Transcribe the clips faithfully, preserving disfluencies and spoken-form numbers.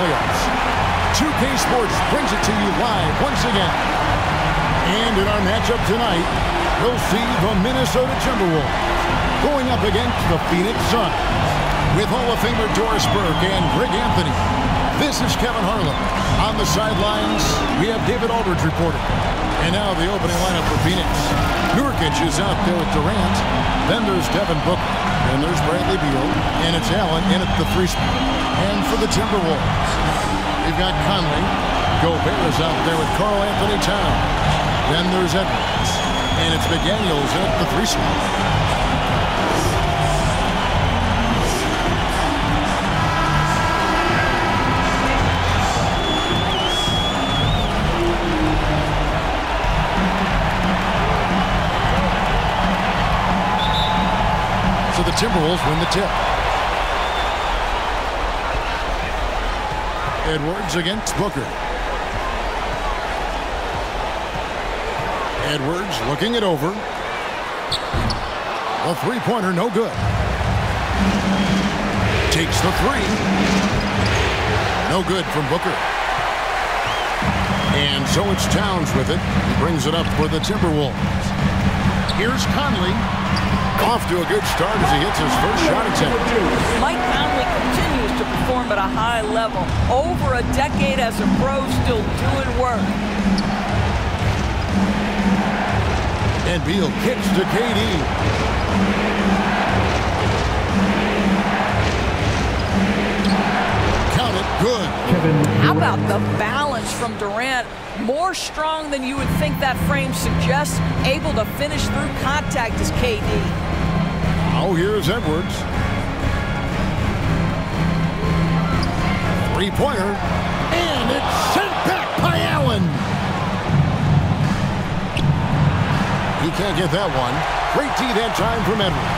playoffs. two K Sports brings it to you live once again. And in our matchup tonight, we'll see the Minnesota Timberwolves going up against the Phoenix Suns. With Hall of Famer Doris Burke and Greg Anthony, this is Kevin Harlan. On the sidelines, we have David Aldridge reporting. And now the opening lineup for Phoenix. Nurkić is out there with Durant. Then there's Devin Booker. And there's Bradley Beal. And it's Allen in at the three spot. And for the Timberwolves, they've got Conley. Gobert is out there with Karl Anthony Towns. Then there's Edwards. And it's McDaniels in at the three spot. The Timberwolves win the tip. Edwards against Booker. Edwards looking it over. A three-pointer, no good. Takes the three. No good from Booker. And so it's Towns with it. He brings it up for the Timberwolves. Here's Conley. Off to a good start as he hits his first shot attempt. Mike Conley continues to perform at a high level. Over a decade as a pro, still doing work. And Beal kicks to K D. Count it, good. How about the balance from Durant? More strong than you would think that frame suggests. Able to finish through contact is K D. Oh, here's Edwards. Three-pointer. And it's sent back by Allen. He can't get that one. Great D that time from Edwards.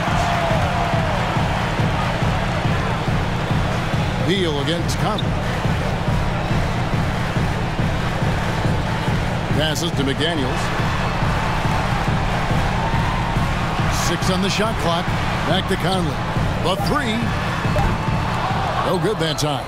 Beal against Conley. Passes to McDaniels. Six on the shot clock. Back to Conley. The three. No good that time.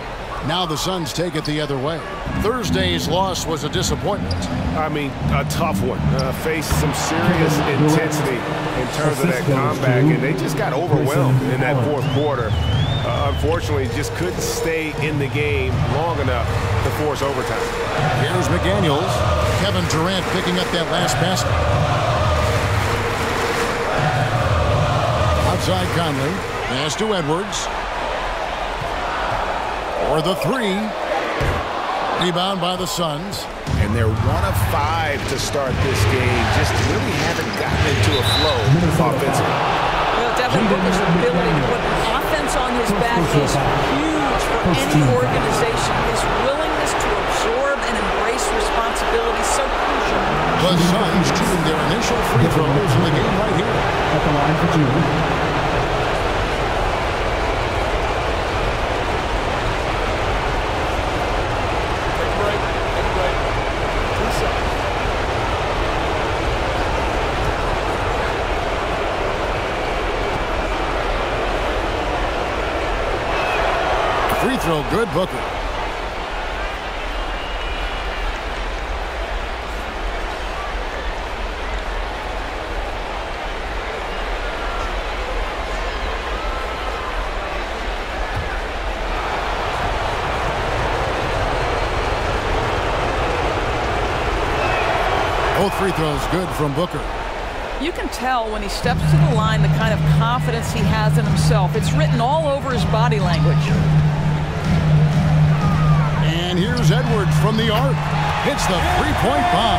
Now the Suns take it the other way. Thursday's loss was a disappointment. I mean, a tough one. Uh, faced some serious intensity in terms of that comeback, and they just got overwhelmed in that fourth quarter. Uh, unfortunately, just couldn't stay in the game long enough to force overtime. Here's McDaniels. Kevin Durant picking up that last basket. Outside Conley. Pass to Edwards. Or the three. Rebound by the Suns. And they're one of five to start this game. Just really haven't gotten into a flow offensively. Well, Devin Booker's ability to put offense on his back is huge for any organization. His willingness to absorb and embrace responsibility is so crucial. The Suns shooting their initial free throws in the game right here. At the line for two. Throw good, Booker. Both free throws good from Booker. You can tell when he steps to the line the kind of confidence he has in himself. It's written all over his body language. And here's Edwards from the arc. Hits the three-point bomb.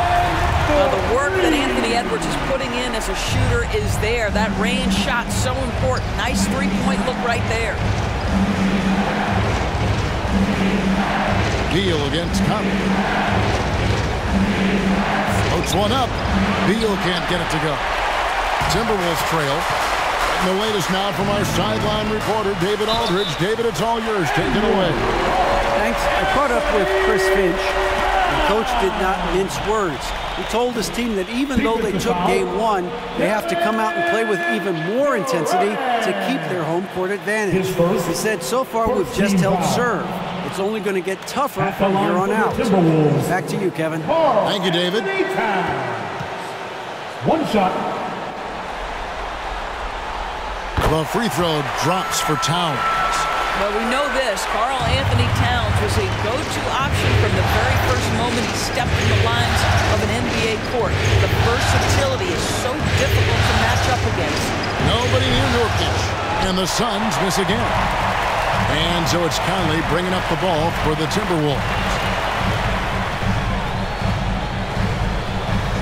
Well, the work that Anthony Edwards is putting in as a shooter is there. That range shot so important. Nice three-point look right there. Beal against Conley. Floats one up. Beal can't get it to go. Timberwolves trail. And the latest now from our sideline reporter, David Aldridge. David, it's all yours. Take it away. Thanks. I caught up with Chris Finch. The coach did not mince words. He told his team that even though they took game one, they have to come out and play with even more intensity to keep their home court advantage. He said, so far we've just held serve. It's job's only going to get tougher from here on out. Back to you, Kevin. Thank you, David. One shot. The free throw drops for Towns. Well, we know this. Karl Anthony Towns was a go-to option from the very first moment he stepped in the lines of an N B A court. The versatility is so difficult to match up against. Nobody near Nurkić. And the Suns miss again. And so it's Conley bringing up the ball for the Timberwolves.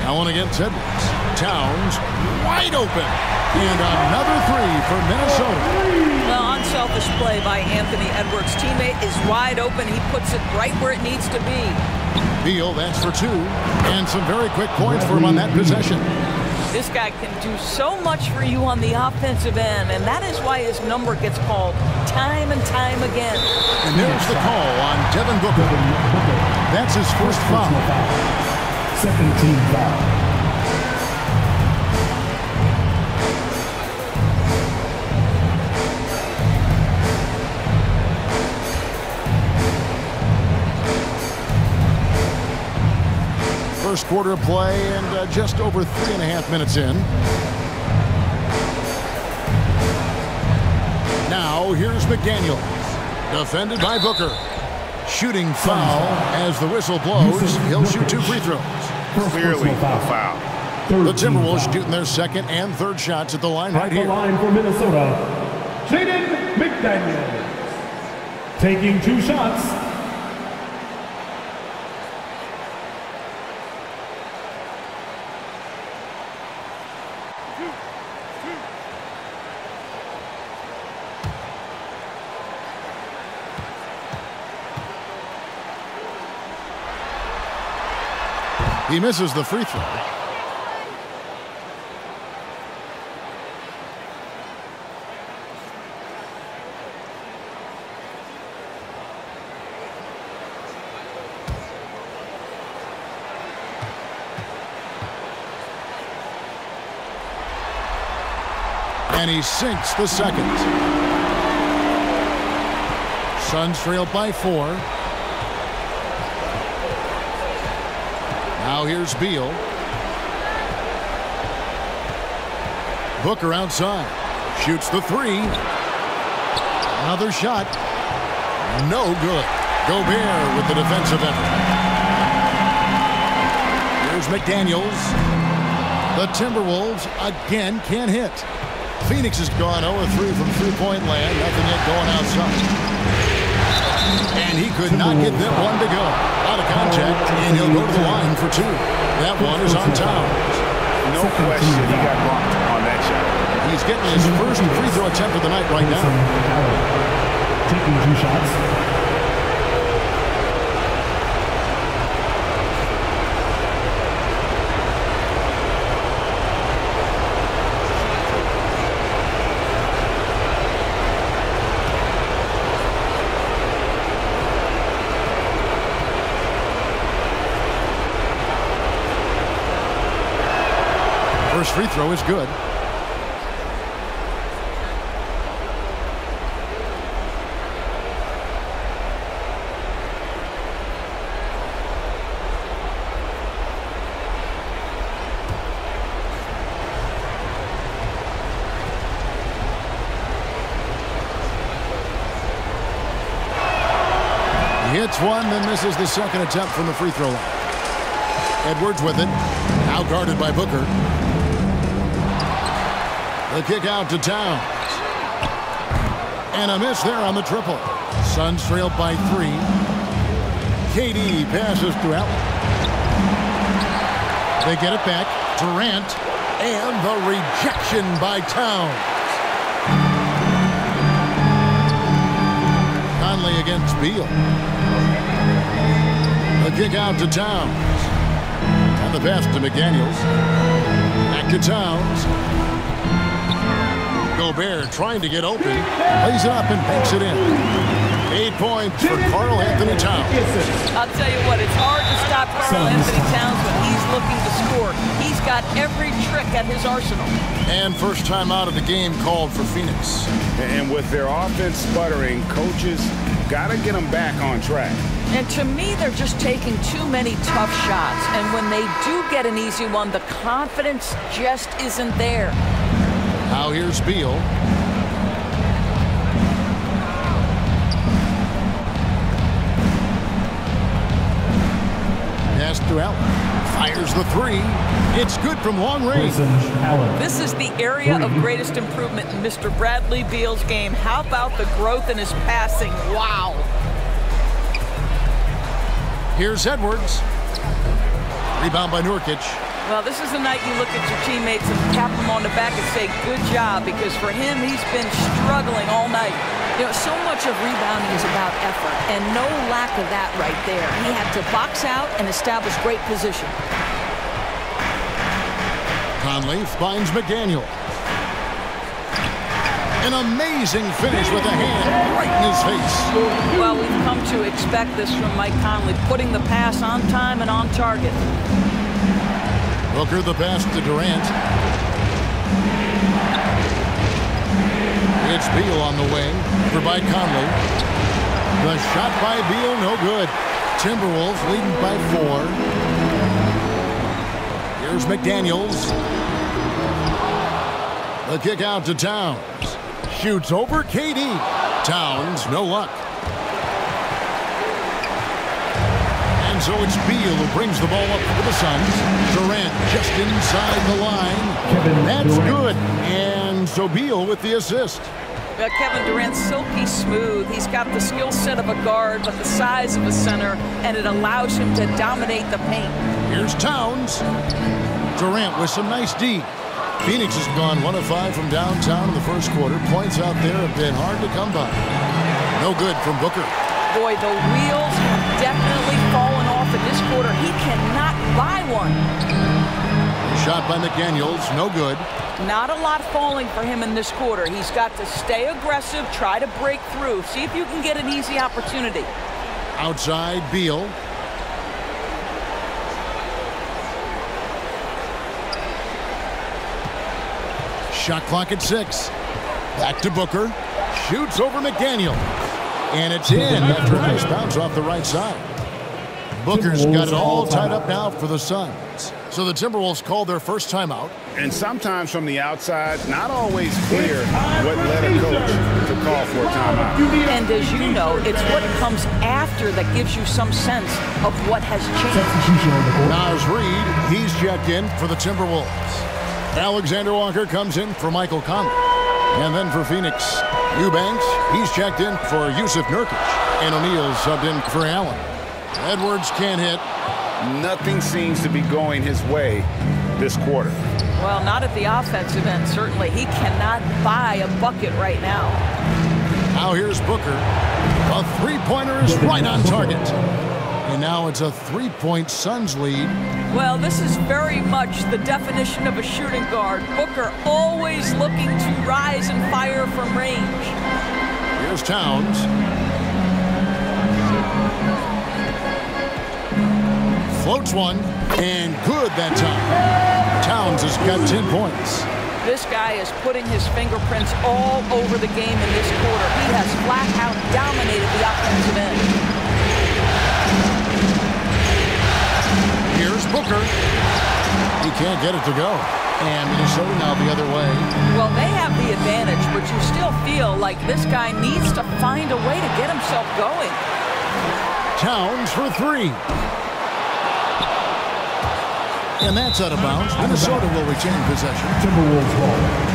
Allen against Edwards. Towns wide open. And another three for Minnesota. Well, unselfish play by Anthony Edwards. Teammate is wide open. He puts it right where it needs to be. Beal, that's for two. And some very quick points for him on that possession. This guy can do so much for you on the offensive end, and that is why his number gets called time and time again. And there's the call on Devin Booker. That's his first foul. Second team foul. First quarter of play, and uh, just over three and a half minutes in. Now here's McDaniels, defended by Booker. Shooting foul as the whistle blows. He'll shoot two free throws. Clearly a foul. The Timberwolves shooting their second and third shots at the line right here. At the line for Minnesota, Jaden McDaniels taking two shots. He misses the free throw. And he sinks the second. Suns trailed by four. Now here's Beal. Booker outside. Shoots the three. Another shot. No good. Gobert with the defensive effort. Here's McDaniels. The Timberwolves again can't hit. Phoenix has gone zero for three from three-point land. Nothing yet going outside. And he could not get that one to go. Contact, and he'll go to the line for two. That one is on Towns. No question he got blocked on that shot. He's getting his first free throw attempt of the night right now. Taking two shots. Free throw is good. He hits one, then misses the second attempt from the free throw line. Edwards with it, now guarded by Booker. The kick out to Towns. And a miss there on the triple. Suns trailed by three. K D passes to Allen. They get it back. Durant. And the rejection by Towns. Conley against Beal. The kick out to Towns. And the pass to McDaniels. Back to Towns. Gobert trying to get open, plays it up and banks it in. Eight points for Karl Anthony Towns. I'll tell you what, it's hard to stop Karl Anthony Towns when he's looking to score. He's got every trick at his arsenal. And first time out of the game called for Phoenix. And with their offense sputtering, coaches Gotta get them back on track. And to me, they're just taking too many tough shots. And when they do get an easy one, the confidence just isn't there. Now here's Beal. Pass to Allen. Fires the three. It's good from long range. This is the area of greatest improvement in Mister Bradley Beal's game. How about the growth in his passing? Wow. Here's Edwards. Rebound by Nurkic. Well, this is the night you look at your teammates and tap them on the back and say, good job, because for him, he's been struggling all night. You know, so much of rebounding is about effort, and no lack of that right there. He had to box out and establish great position. Conley finds McDaniel. An amazing finish with a hand right in his face. Well, we've come to expect this from Mike Conley, putting the pass on time and on target. Booker the pass to Durant. It's Beal on the wing for by Conley. The shot by Beal, no good. Timberwolves leading by four. Here's McDaniels. The kick out to Towns. Shoots over K D. Towns, no luck. And so it's Beal who brings the ball up for the Suns. Durant just inside the line. That's good. And so Beal with the assist. Now Kevin Durant's silky smooth. He's got the skill set of a guard, but the size of a center, and it allows him to dominate the paint. Here's Towns. Durant with some nice D. Phoenix has gone one of five from downtown in the first quarter. Points out there have been hard to come by. No good from Booker. Boy, the wheels have definitely fallen off in this quarter. He cannot buy one. Shot by McDaniels, no good. Not a lot falling for him in this quarter. He's got to stay aggressive, try to break through, see if you can get an easy opportunity. Outside, Beal. Shot clock at six. Back to Booker. Shoots over McDaniel. And it's in after a nice bounce off the right side. Booker's got it all tied up now for the Suns. So the Timberwolves called their first timeout. And sometimes from the outside, not always clear what led a coach to call for a timeout. And as you know, it's what comes after that gives you some sense of what has changed. Nas Reed, he's checked in for the Timberwolves. Alexander-Walker comes in for Michael Conley. And then for Phoenix, Eubanks, he's checked in for Jusuf Nurkić. And O'Neal subbed in for Allen. Edwards can't hit. Nothing seems to be going his way this quarter. Well, not at the offensive end, certainly. He cannot buy a bucket right now. Now here's Booker. A three-pointer is right on target. And now it's a three-point Suns lead. Well, this is very much the definition of a shooting guard. Booker always looking to rise and fire from range. Here's Towns. Floats one, and good that time. Towns has got ten points. This guy is putting his fingerprints all over the game in this quarter. He has flat out dominated the offensive end. Here's Booker. He can't get it to go. And Minnesota now the other way. Well, they have the advantage, but you still feel like this guy needs to find a way to get himself going. Towns for three. And that's out of bounds. Minnesota will retain possession. Timberwolves ball.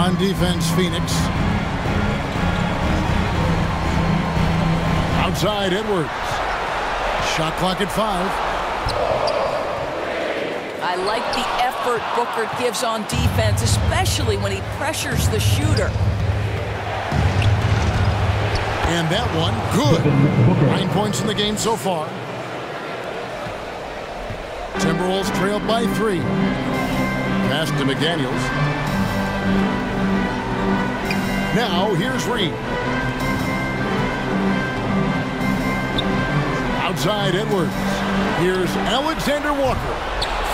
On defense, Phoenix. Outside, Edwards. Shot clock at five. I like the effort Booker gives on defense, especially when he pressures the shooter. And that one, good. Nine points in the game so far. Timberwolves trailed by three. Pass to McDaniels. Now, here's Reed. Outside Edwards. Here's Alexander-Walker.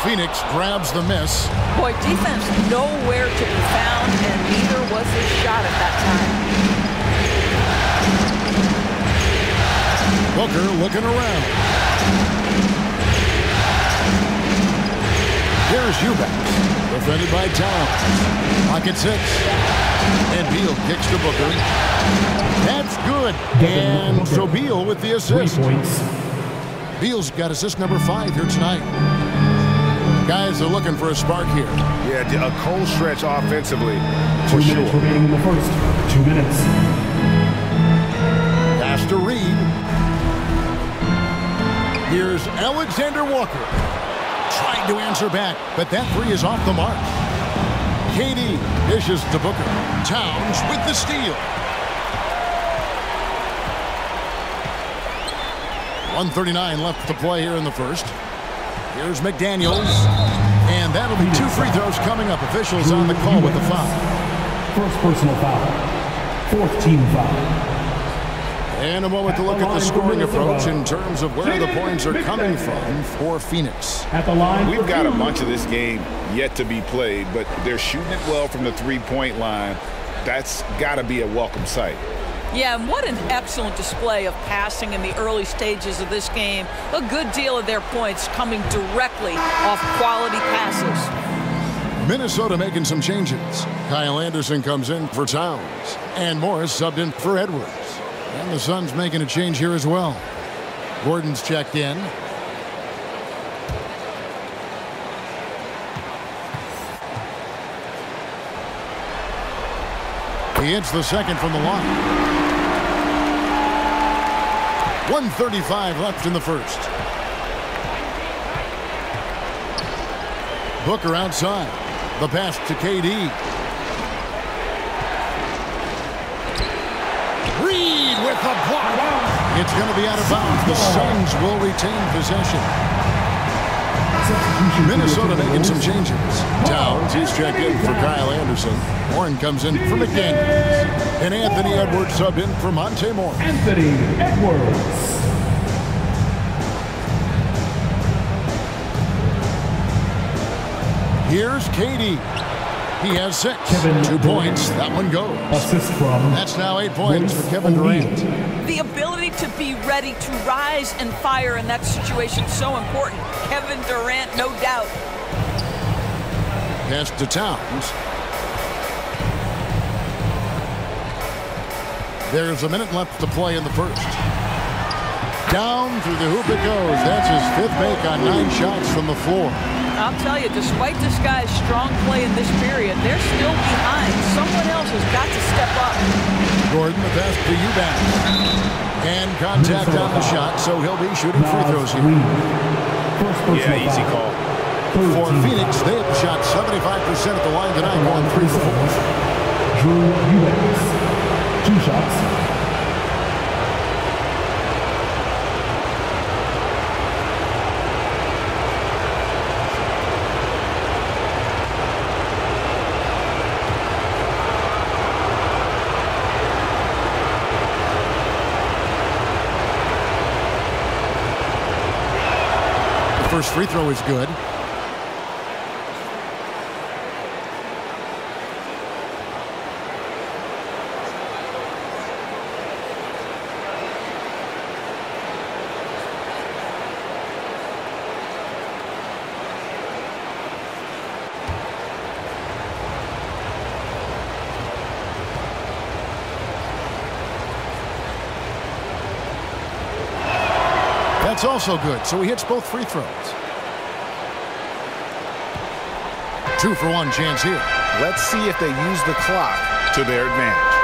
Phoenix grabs the miss. Boy, defense nowhere to be found, and neither was his shot at that time. Booker looking around. Here's Eubanks. Defended by Towns. Pocket six. And Beal kicks to Booker. That's good. And so Beal with the assist. Beal's got assist number five here tonight. Guys are looking for a spark here. Yeah, a cold stretch offensively. For Two sure. minutes remaining in the first. Two minutes. Pass to Reed. Here's Alexander-Walker. Trying to answer back, but that three is off the mark. K D dishes to Booker. Towns with the steal. one thirty-nine left to play here in the first. Here's McDaniels. And that'll be two free throws coming up. Officials on the call with the foul. First personal foul. Fourth team foul. And a moment to look at the scoring approach in terms of where the points are coming from for Phoenix. At the line, we've got a bunch of this game yet to be played, but they're shooting it well from the three-point line. That's got to be a welcome sight. Yeah, and what an excellent display of passing in the early stages of this game. A good deal of their points coming directly off quality passes. Minnesota making some changes. Kyle Anderson comes in for Towns, and Morris subbed in for Edwards. And the Suns making a change here as well. Gordon's checked in. He hits the second from the line. one thirty-five left in the first. Booker outside. The pass to K D. With the block. It's going to be out of bounds. The Suns will retain possession. Minnesota making some changes. Towns, he's checked in for Kyle Anderson. Warren comes in for McDaniels. And Anthony Edwards subbed in for Monte Morris. Anthony Edwards. Here's K D. He has six. Kevin Two points. That one goes. Assist from That's now eight points Royce for Kevin Durant. The ability to be ready to rise and fire in that situation is so important. Kevin Durant, no doubt. Pass to Towns. There's a minute left to play in the first. Down through the hoop it goes. That's his fifth make on nine shots from the floor. I'll tell you, despite this guy's strong play in this period, they're still behind. Someone else has got to step up. Gordon, the pass to Eubanks. And contact on the shot, so he'll be shooting free throws here. Yeah, easy call. For Phoenix, they have shot seventy-five percent at the line tonight, going three for four. Drew Eubanks, two shots. First free throw is good. That's also good, so he hits both free throws. Two for one chance here. Let's see if they use the clock to their advantage.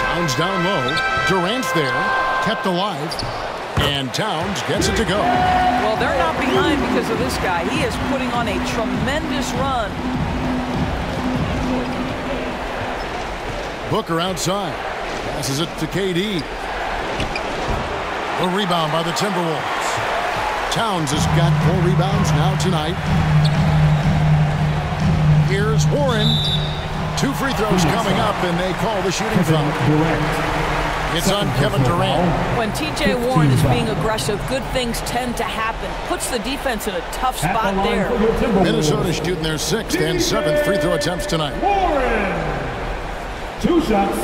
Towns down low. Durant's there, kept alive, and Towns gets it to go. Well, they're not behind because of this guy. He is putting on a tremendous run. Booker outside. Passes it to K D. A rebound by the Timberwolves. Towns has got four rebounds now tonight. Warren. Two free throws coming up, and they call the shooting foul. It's on Kevin Durant. When T J Warren is being aggressive, good things tend to happen. Puts the defense in a tough spot there. Minnesota's shooting their sixth and seventh free throw attempts tonight. Warren, two shots.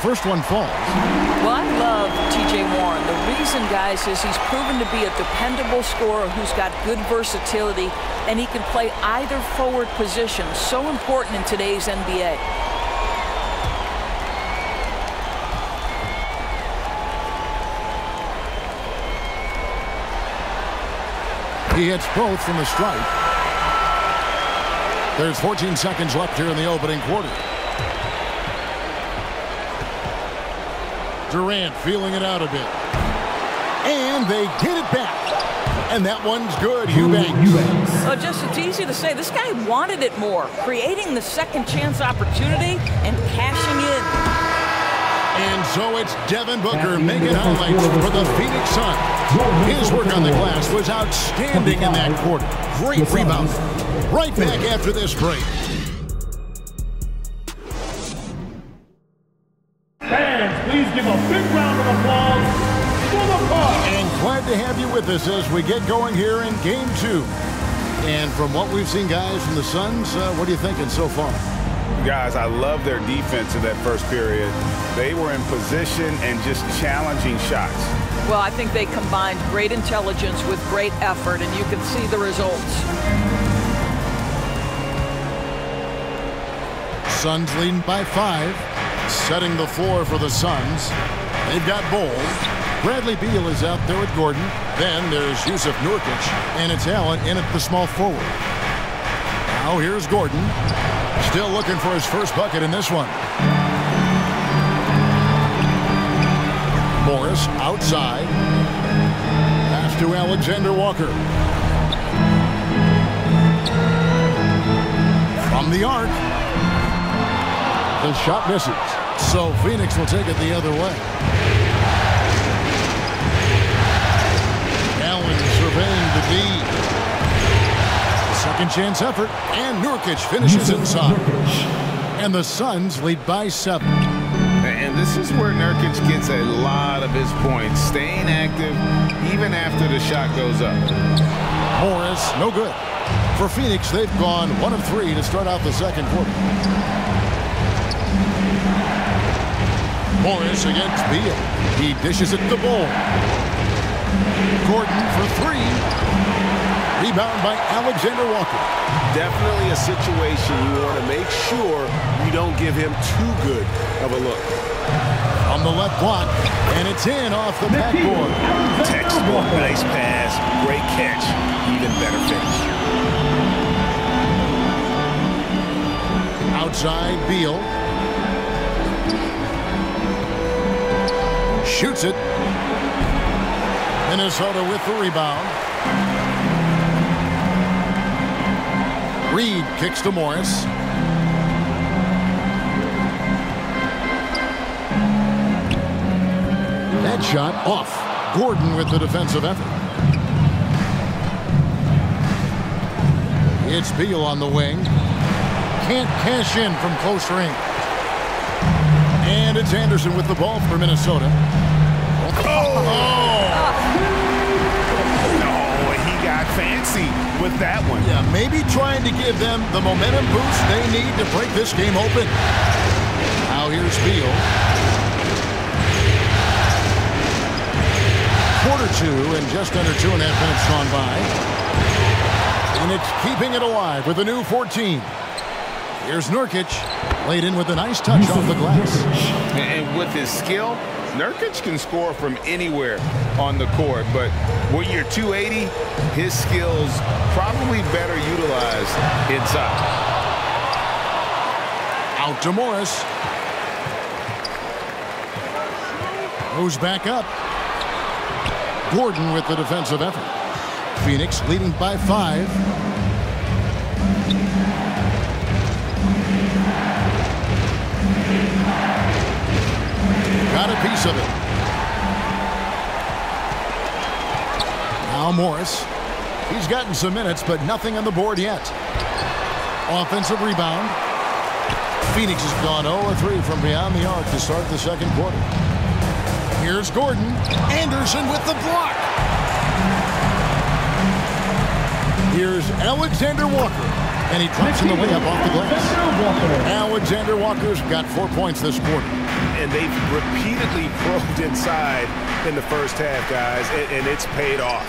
First one falls. Well, I love T J Warren. The reason, guys, is he's proven to be a dependable scorer who's got good versatility, and he can play either forward position. So important in today's N B A. He hits both from the stripe. There's fourteen seconds left here in the opening quarter. Durant feeling it out a bit. And they get it back. And that one's good, Eubanks. Well, just it's easy to say this guy wanted it more. Creating the second chance opportunity and cashing in. And so it's Devin Booker making highlights for the Phoenix Suns. His work on the glass was outstanding in that quarter. Great rebound. Right back after this break. To have you with us as we get going here in game two. And from what we've seen, guys, from the Suns, uh, what are you thinking so far? Guys, I love their defense in that first period. They were in position and just challenging shots. Well, I think they combined great intelligence with great effort, and you can see the results. Suns leading by five, setting the floor for the Suns. They've got Bowles. Bradley Beal is out there with Gordon. Then there's Jusuf Nurkić, and it's Allen in at the small forward. Now here's Gordon, still looking for his first bucket in this one. Morris outside. Pass to Alexander-Walker. From the arc. The shot misses. So Phoenix will take it the other way. Surveying the D. Second chance effort, and Nurkić finishes inside. And the Suns lead by seven. And this is where Nurkić gets a lot of his points, staying active even after the shot goes up. Morris, no good. For Phoenix, they've gone one of three to start out the second quarter. Morris against Beal. He dishes it to Ball. Gordon for three. Rebound by Alexander-Walker. Definitely a situation you want to make sure you don't give him too good of a look. On the left block, and it's in off the backboard. Textbook, nice pass, great catch, even better finish. Outside, Beal. Shoots it. Minnesota with the rebound. Reed kicks to Morris. That shot off. Gordon with the defensive effort. It's Beal on the wing. Can't cash in from close range. And it's Anderson with the ball for Minnesota. Oh! Fancy with that one. Yeah, maybe trying to give them the momentum boost they need to break this game open. Now here's Beal. Quarter two and just under two and a half minutes gone by. And it's keeping it alive with a new fourteen. Here's Nurkić, laid in with a nice touch off the glass. And with his skill, Nurkić can score from anywhere on the court, but when you're two eighty, his skills probably better utilized inside. Out to Morris. Goes back up. Gordon with the defensive effort. Phoenix leading by five. piece of it. Now Morris. He's gotten some minutes, but nothing on the board yet. Offensive rebound. Phoenix has gone zero for three from beyond the arc to start the second quarter. Here's Gordon. Anderson with the block. Here's Alexander-Walker, and he drops in the layup off the glass. Alexander-Walker's got four points this quarter. And they've repeatedly probed inside in the first half, guys, and, and it's paid off.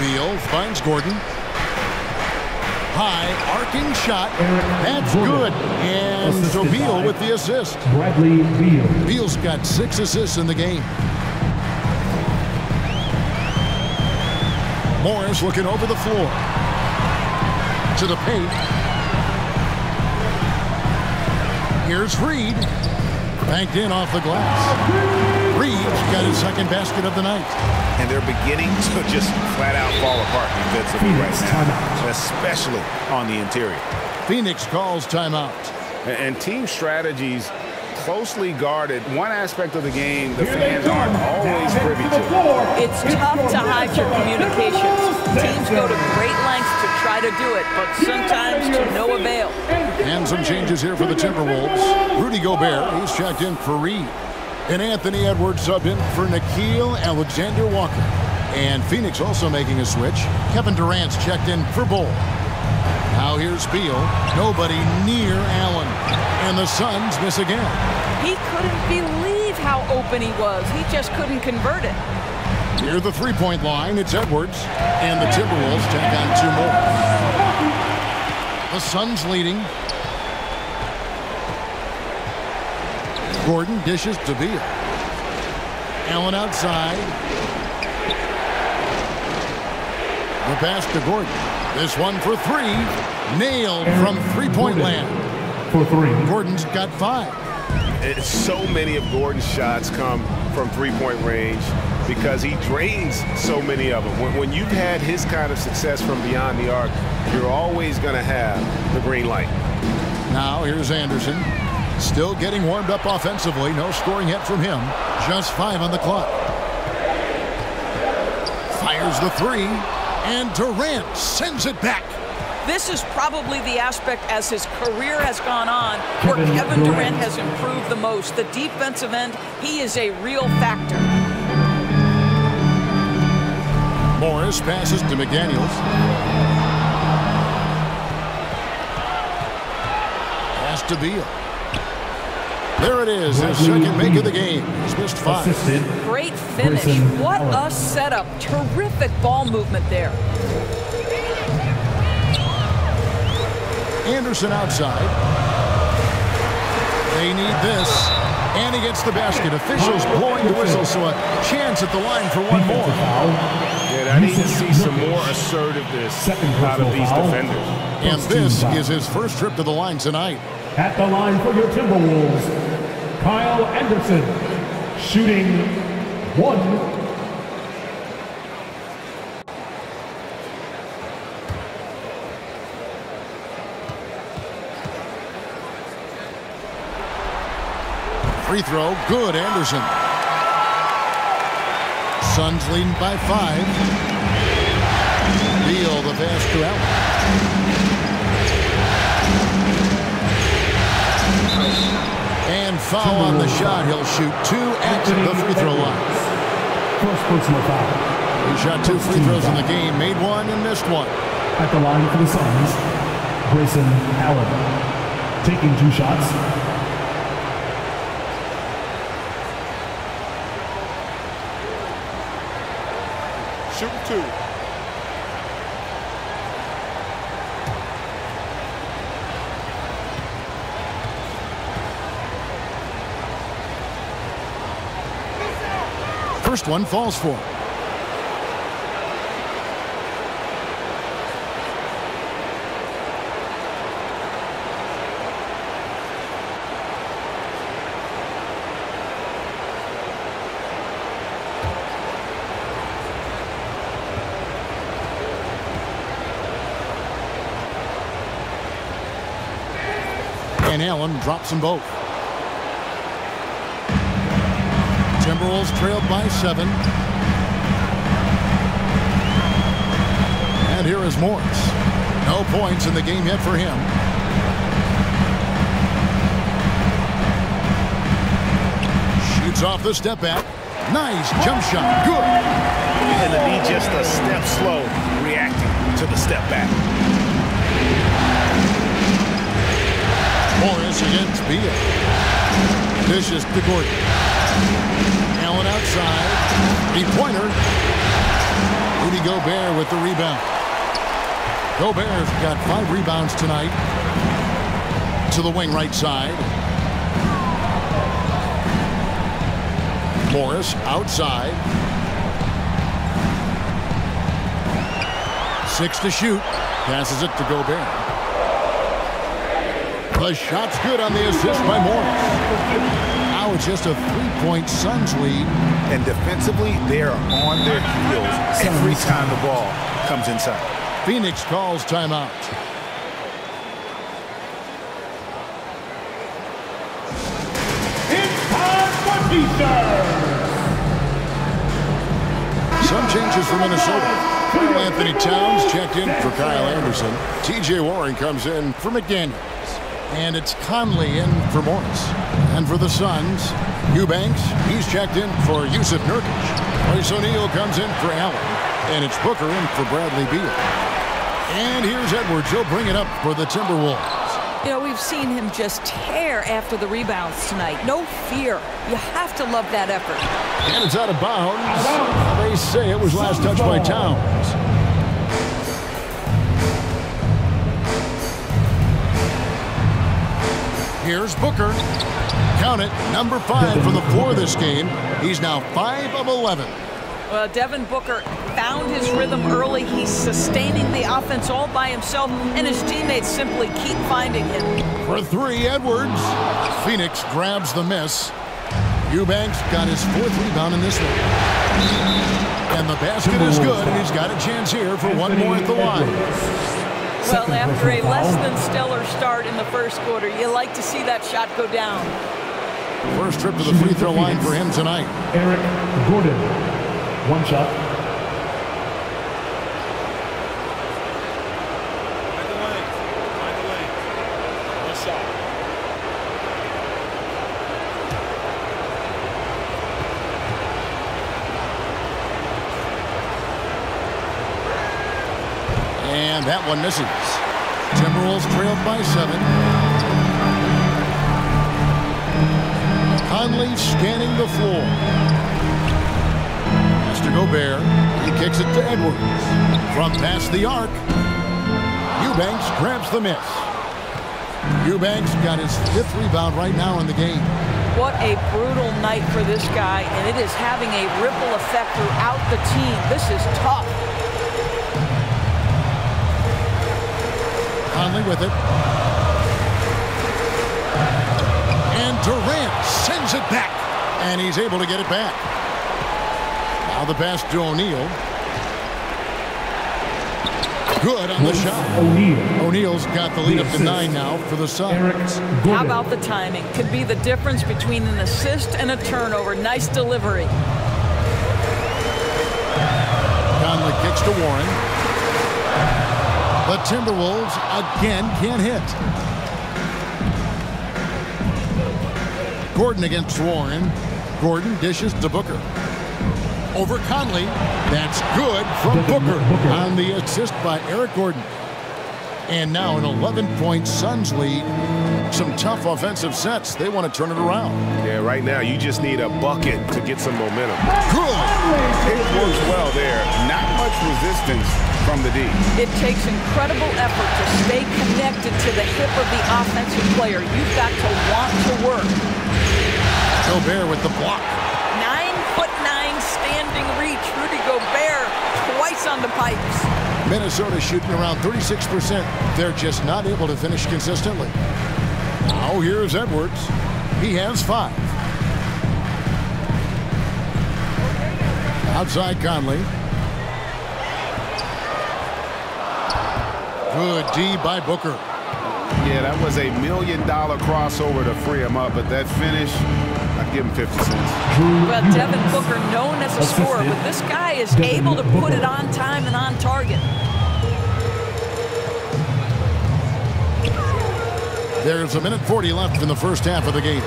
Beal finds Gordon. High, arcing shot. That's good. And so Beal with the assist. Bradley Beal. Beal's got six assists in the game. Morris looking over the floor. To the paint. Here's Reed. Banked in off the glass. Reed's got his second basket of the night. And they're beginning to just flat-out fall apart defensively right now, especially on the interior. Phoenix calls timeout. And, and team strategies closely guarded. One aspect of the game the Here fans aren't always privy to. It's tough to hide your communications. Teams go to great lengths to try to do it, but sometimes to no avail. And some changes here for the Timberwolves. Rudy Gobert, he's checked in for Reed. And Anthony Edwards subbed in for Nikeil Alexander-Walker. And Phoenix also making a switch. Kevin Durant's checked in for Bull. Now here's Beal. Nobody near Allen. And the Suns miss again. He couldn't believe how open he was. He just couldn't convert it. Near the three-point line, it's Edwards. And the Timberwolves take on two more. The Suns leading. Gordon dishes to Beal. Allen outside. The pass to Gordon. This one for three. Nailed from three-point land. For three. Gordon's got five. It's so many of Gordon's shots come from three-point range because he drains so many of them. When, when you've had his kind of success from beyond the arc, you're always going to have the green light. Now here's Anderson. Still getting warmed up offensively. No scoring yet from him. Just five on the clock. Fires the three. And Durant sends it back. This is probably the aspect as his career has gone on where Kevin Durant has improved the most. The defensive end, he is a real factor. Morris passes to McDaniels. Pass to Beal. There it is, his second make of the game. He's missed five. Great finish. What a setup. Terrific ball movement there. Anderson outside. They need this. And he gets the basket. Officials blowing the whistle, so a chance at the line for one more. Yeah, I need to see some more assertiveness out of these defenders. And this is his first trip to the line tonight. At the line for your Timberwolves, Kyle Anderson, shooting one. Free throw, good, Anderson. Suns leading by five. Beal, the pass to Allen. And foul on the shot. He'll shoot two at the free throw line. First personal foul. He shot two free throws in the game, made one and missed one. At the line for the Suns, Grayson Allen taking two shots. Shooting two. First one falls for. And Allen drops them both. Timberwolves trailed by seven. And here is Morris. No points in the game yet for him. Shoots off the step back. Nice jump shot. Good. And to be just a step slow reacting to the step back. Morris against Beal. Dishes to Gordon. Allen outside. Deep pointer. Rudy Gobert with the rebound. Gobert's got five rebounds tonight. To the wing right side. Morris outside. Six to shoot. Passes it to Gobert. The shot's good on the assist by Morris. Now it's just a three-point Suns lead. And defensively, they are on their heels every time the ball comes inside. Phoenix calls timeout. It's time for pizza. Some changes for Minnesota. Karl Anthony Towns checked in for Kyle Anderson. T J Warren comes in for McDaniels. And it's Conley in for Morris. And for the Suns, Eubanks, he's checked in for Jusuf Nurkić. Royce O'Neale comes in for Allen. And it's Booker in for Bradley Beal. And here's Edwards. He'll bring it up for the Timberwolves. You know, we've seen him just tear after the rebounds tonight. No fear. You have to love that effort. And it's out of bounds. They say it was last touched by Towns. Here's Booker. Count it. Number five for the floor this game. He's now five of eleven. Well, Devin Booker found his rhythm early. He's sustaining the offense all by himself, and his teammates simply keep finding him. For three, Edwards. Phoenix grabs the miss. Eubanks got his fourth rebound in this one. And the basket is good, and he's got a chance here for one more at the line. Well, after a less than stellar start in the first quarter, you like to see that shot go down. First trip to the free throw line for him tonight. Eric Gordon, one shot. And that one misses. Timberwolves trailed by seven. Conley scanning the floor. Has to Gobert. He kicks it to Edwards. From past the arc. Eubanks grabs the miss. Eubanks got his fifth rebound right now in the game. What a brutal night for this guy, and it is having a ripple effect throughout the team. This is tough. Conley with it. And Durant sends it back. And he's able to get it back. Now the pass to O'Neal. Good on the shot. O'Neal. O'Neal's got the lead up to nine now for the Suns. How about the timing? Could be the difference between an assist and a turnover. Nice delivery. Conley kicks to Warren. The Timberwolves again can't hit. Gordon against Warren. Gordon dishes to Booker. Over Conley. That's good from Booker on the assist by Eric Gordon. And now an eleven-point Suns lead. Some tough offensive sets. They want to turn it around. Yeah, right now you just need a bucket to get some momentum. Good. It works well there. Not much resistance from the D. It takes incredible effort to stay connected to the hip of the offensive player. You've got to want to work. Gobert with the block. Nine foot nine standing reach. Rudy Gobert twice on the pipes. Minnesota shooting around thirty-six percent. They're just not able to finish consistently. Now here's Edwards. He has five. Outside Conley. Good D by Booker. Yeah, that was a million dollar crossover to free him up, but that finish I'd give him fifty cents. Well, Devin Booker, known as a scorer, but this guy is able to put it on time and on target. There's a minute forty left in the first half of the game.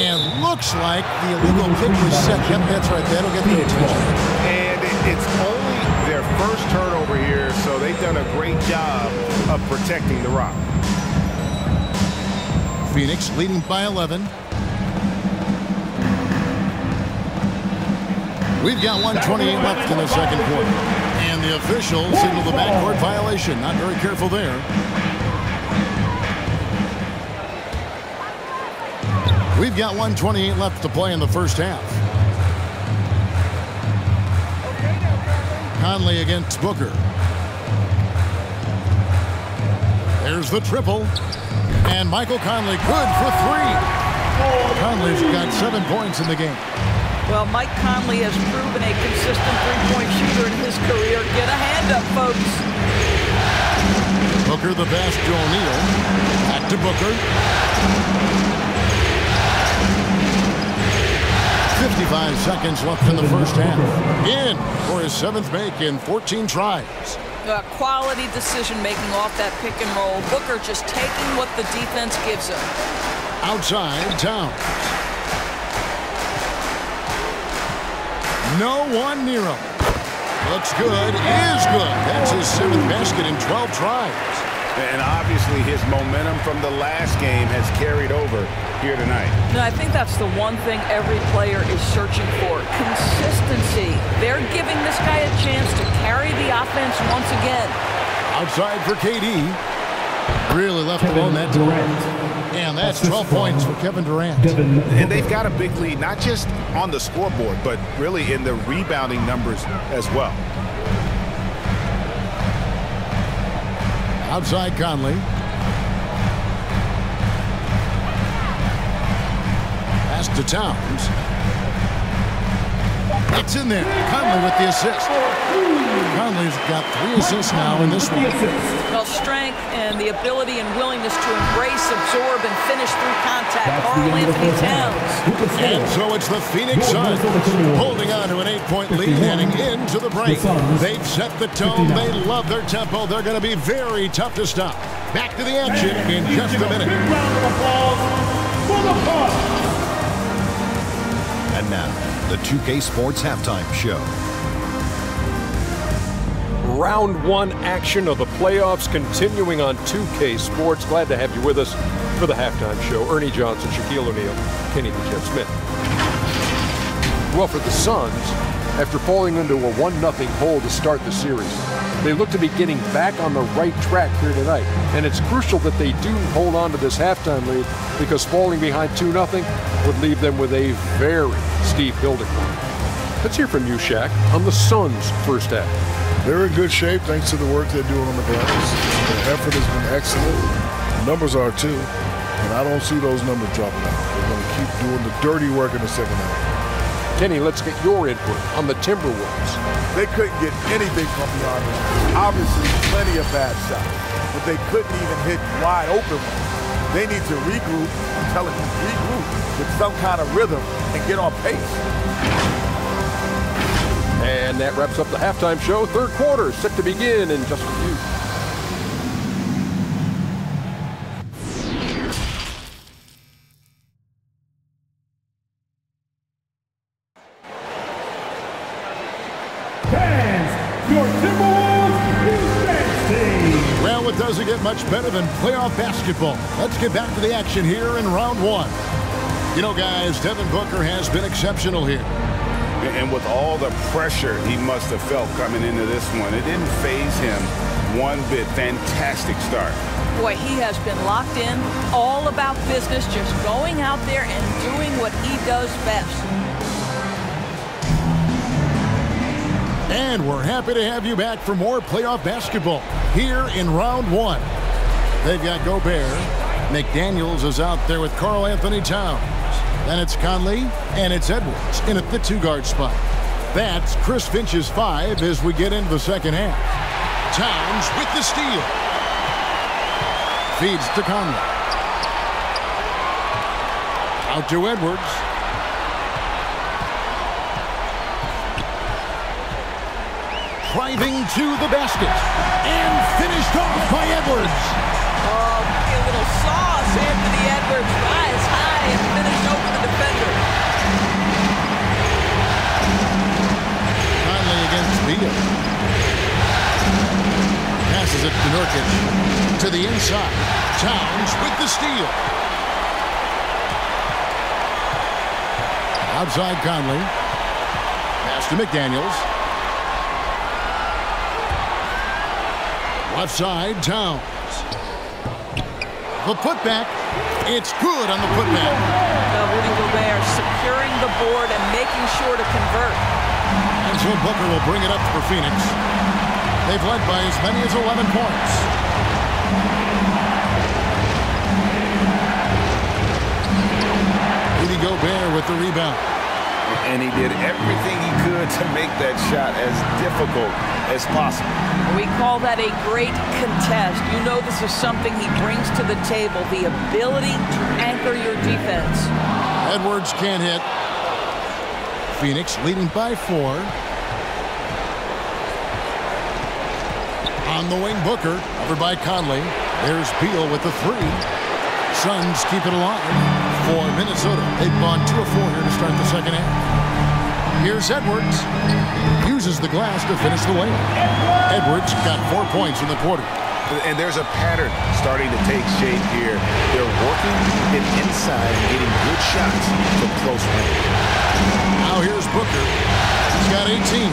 And looks like the illegal kick was set. Yep, that's right. That'll get the attention. And it's only their first turnover here, so they've done a great job of protecting the rock. Phoenix leading by eleven. We've got one twenty-eight left in the second quarter. And the official signaled the backcourt violation. Not very careful there. We've got one twenty-eight left to play in the first half. Conley against Booker. There's the triple. And Michael Conley good for three. Conley's got seven points in the game. Well, Mike Conley has proven a consistent three-point shooter in his career. Get a hand up, folks. Booker the best to O'Neal. Back to Booker. fifty-five seconds left in the first half. In for his seventh make in fourteen tries. Uh, quality decision-making off that pick and roll. Booker just taking what the defense gives him. Outside Towns. No one near him. Looks good. Is good. That's his seventh basket in twelve tries. And obviously his momentum from the last game has carried over here tonight. No, I think that's the one thing every player is searching for. Consistency. They're giving this guy a chance to carry the offense once again. Outside for K D. Really left Kevin alone that Durant. And that's twelve points for Kevin Durant. Devin. And they've got a big lead, not just on the scoreboard, but really in the rebounding numbers as well. Outside Conley. Pass to Towns. That's in there. Conley with the assist. Conley's got three assists now in this one. Well, strength and the ability and willingness to embrace, absorb, and finish through contact. Karl Anthony Towns. And so it's the Phoenix Suns holding on to an eight-point lead heading into the break. They've set the tone. They love their tempo. They're going to be very tough to stop. Back to the action in just a minute. Big round of applause for the Hawks. And now, the two K Sports Halftime Show. Round one action of the playoffs continuing on two K Sports. Glad to have you with us for the halftime show. Ernie Johnson, Shaquille O'Neal, Kenny and Jeff Smith. Well, for the Suns, after falling into a one nothing hole to start the series, they look to be getting back on the right track here tonight. And it's crucial that they do hold on to this halftime lead, because falling behind two nothing would leave them with a very steep building. Let's hear from you, Shaq, on the Suns' first half. They're in good shape thanks to the work they're doing on the glass. Their effort has been excellent. The numbers are too, and I don't see those numbers dropping out. They're going to keep doing the dirty work in the second half. Kenny, let's get your input on the Timberwolves. They couldn't get anything from the offense. Obviously, plenty of bad shots, but they couldn't even hit wide open ones. They need to regroup, I'm telling you, regroup with some kind of rhythm and get on pace. And that wraps up the halftime show. Third quarter set to begin in just a few. Fans, your Timberwolves defense team. Well, it doesn't get much better than playoff basketball. Let's get back to the action here in round one. You know, guys, Devin Booker has been exceptional here. And with all the pressure he must have felt coming into this one, it didn't faze him one bit. Fantastic start. Boy, he has been locked in, all about business, just going out there and doing what he does best. And we're happy to have you back for more playoff basketball here in round one. They've got Gobert. McDaniels is out there with Karl Anthony Towns. And it's Conley, and it's Edwards in at the two-guard spot. That's Chris Finch's five as we get into the second half. Towns with the steal. Feeds to Conley. Out to Edwards. Driving to the basket. And finished off by Edwards. Oh, give me a little sauce, Anthony Edwards. Rise high and finished over the defender. Conley against Beal. Passes it to Nurkić. To the inside. Towns with the steal. Outside Conley. Pass to McDaniels. Left side, Towns. The putback. It's good on the putback. Uh, Rudy Gobert securing the board and making sure to convert. And so Booker will bring it up for Phoenix. They've led by as many as eleven points. Rudy Gobert with the rebound. And he did everything he could to make that shot as difficult as possible. We call that a great contest. You know this is something he brings to the table, the ability to anchor your defense. Edwards can't hit. Phoenix leading by four. On the wing, Booker, over by Conley. There's Beal with the three. Suns keep it alive. For Minnesota, they've gone two of four here to start the second half. Here's Edwards. Uses the glass to finish the way. Edwards got four points in the quarter. And there's a pattern starting to take shape here. They're working it inside and getting good shots from close range. Now here's Booker. He's got eighteen.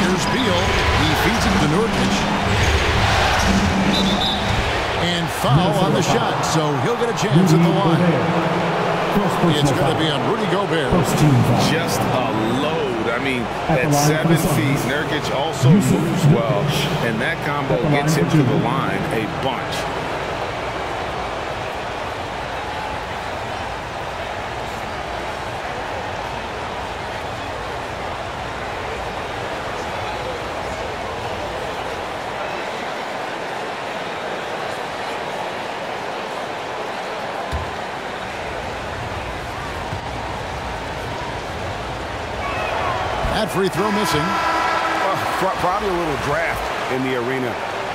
Here's Beal. He feeds it to Nurkić. And foul on the shot, so he'll get a chance at the line. It's going to be on Rudy Gobert. Just a load. I mean, at seven feet, Nurkić also moves well, and that combo gets him to the line a bunch. Free throw missing. Well, probably a little draft in the arena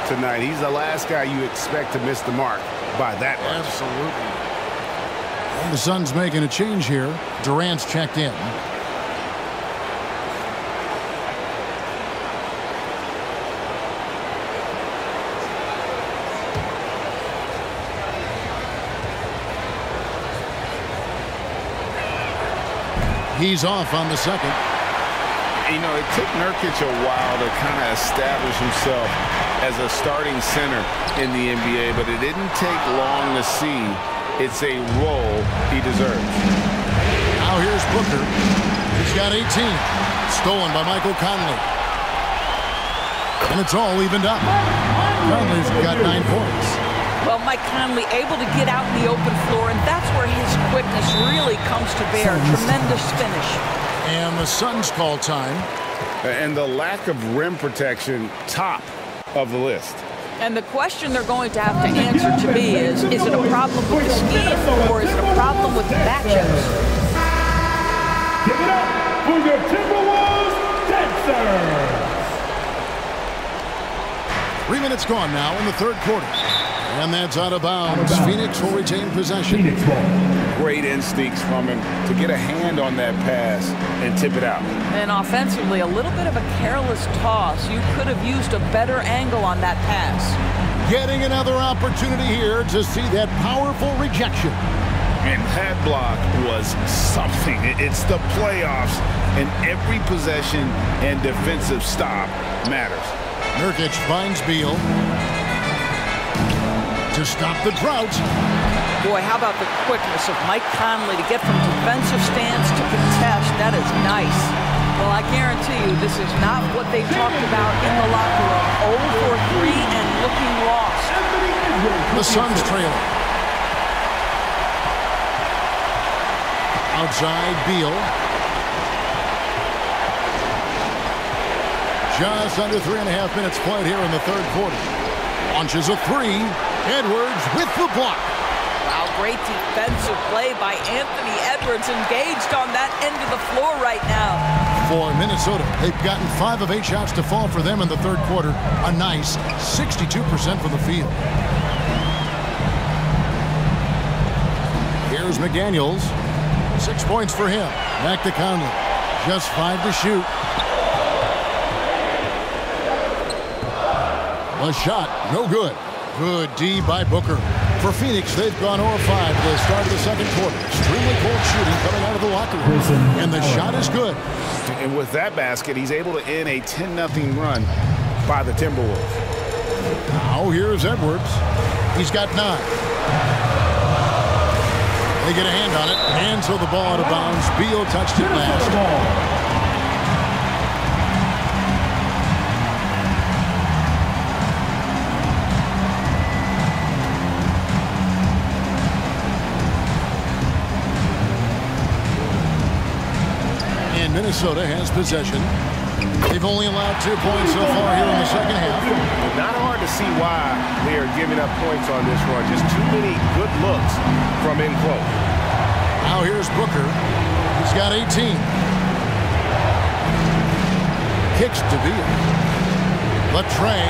tonight. He's the last guy you expect to miss the mark by that one. Absolutely. And the Suns making a change here. Durant's checked in. He's off on the second. You know, it took Nurkić a while to kind of establish himself as a starting center in the N B A, but it didn't take long to see it's a role he deserves. Now here's Booker. He's got eighteen. Stolen by Michael Conley. And it's all evened up. Conley's got nine points. Well, Mike Conley able to get out in the open floor, and that's where his quickness really comes to bear. Tremendous finish. And the Suns call time. And the lack of rim protection, top of the list. And the question they're going to have to answer to me is, is it a problem with the scheme or is it a problem with the matchups? Give it up for your Timberwolves dancers! Three minutes gone now in the third quarter. And that's out of bounds. Out of bounds. Phoenix will retain possession. Phoenix ball. Great instincts from him to get a hand on that pass and tip it out. And offensively, a little bit of a careless toss. You could have used a better angle on that pass. Getting another opportunity here to see that powerful rejection. And that block was something. It's the playoffs, and every possession and defensive stop matters. Nurkić finds Beal. To stop the drought. Boy, how about the quickness of Mike Conley to get from defensive stance to contest? That is nice. Well, I guarantee you this is not what they talked about in the locker room. oh for three and looking lost. The Suns trail. Outside, Beal. Just under three and a half minutes played here in the third quarter. Launches a three. Edwards with the block. great defensive play by Anthony Edwards, engaged on that end of the floor right now. For Minnesota, they've gotten five of eight shots to fall for them in the third quarter. A nice sixty-two percent from the field. Here's McDaniels. Six points for him. Back to Conley. Just five to shoot. A shot, no good. Good D by Booker. For Phoenix, they've gone over five to start of the second quarter. Extremely cold shooting coming out of the locker room. And the shot is good. And with that basket, he's able to end a ten nothing run by the Timberwolves. Now here's Edwards. He's got nine. They get a hand on it. And so the ball out of bounds. Beal touched it last. Minnesota has possession. They've only allowed two points so far here in the second half. Not hard to see why they are giving up points on this run. Just too many good looks from in close. Now here's Booker. He's got eighteen. Kicks to Beal. Latrey.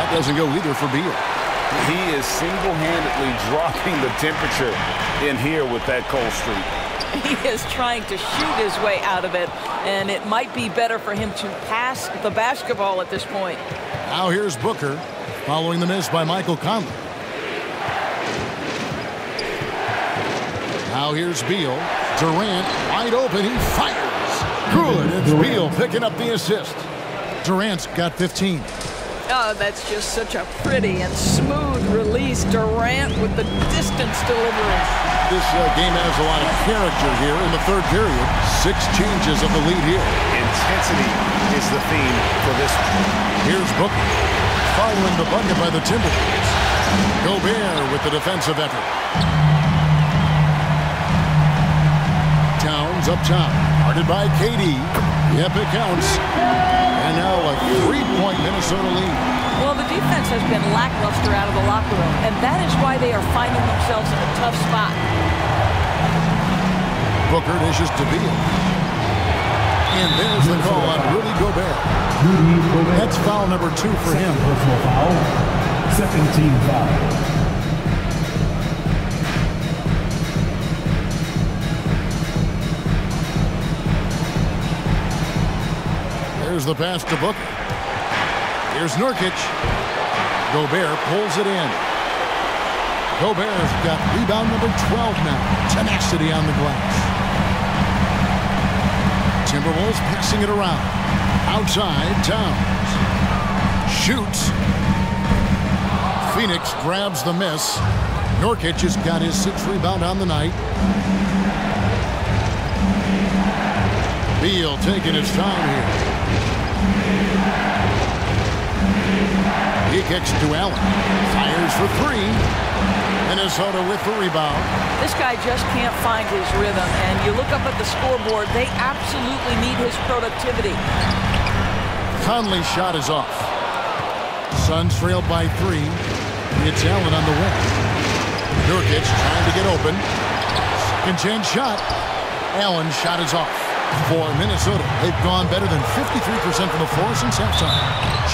That doesn't go either for Beal. He is single-handedly dropping the temperature in here with that cold streak. He is trying to shoot his way out of it, and it might be better for him to pass the basketball at this point. Now here's Booker, following the miss by Michael Conley. Now here's Beal. Durant wide open. He fires. Good. It's Beal picking up the assist. Durant's got fifteen. Oh, that's just such a pretty and smooth release. Durant with the distance delivery. This uh, game has a lot of character here in the third period. Six changes of the lead here. Intensity is the theme for this one. Here's Booker. Following the bucket by the Timberwolves. Gobert with the defensive effort. Towns up top. Guarded by K D. The epic counts. And now a three-point Minnesota lead. Well, the defense has been lackluster out of the locker room, and that is why they are finding themselves in a tough spot. Booker dishes to Beal. And there's the call on Rudy Gobert. That's foul number two for him. Personal foul. Seventeen foul. Here's the pass to Booker. Here's Nurkić. Gobert pulls it in. Gobert's got rebound number twelve now. Tenacity on the glass. Timberwolves passing it around. Outside, Towns. Shoots. Phoenix grabs the miss. Nurkić has got his sixth rebound on the night. Beal taking his time here. He kicks to Allen. Fires for three. Minnesota with the rebound. This guy just can't find his rhythm. And you look up at the scoreboard, they absolutely need his productivity. Conley's shot is off. Suns trailed by three. It's Allen on the wing. Nurkić trying to get open. Second chance shot. Allen's shot is off. For Minnesota, they've gone better than fifty-three percent from the floor since halftime,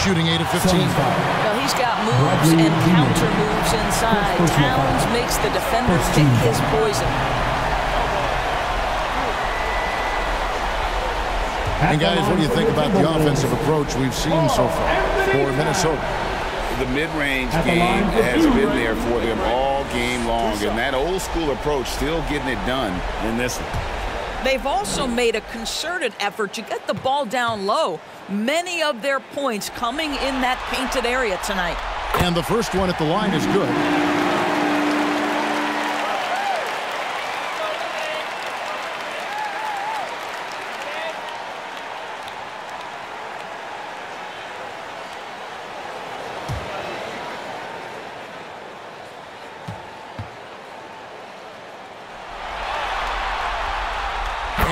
shooting eight of fifteen. Well, he's got moves and counter moves inside. Towns makes the defender pick his poison. And guys, what do you think about the offensive approach we've seen so far for Minnesota? The mid-range game has been there for them all game long, and that old-school approach still getting it done in this one. They've also made a concerted effort to get the ball down low. Many of their points coming in that painted area tonight. And the first one at the line is good.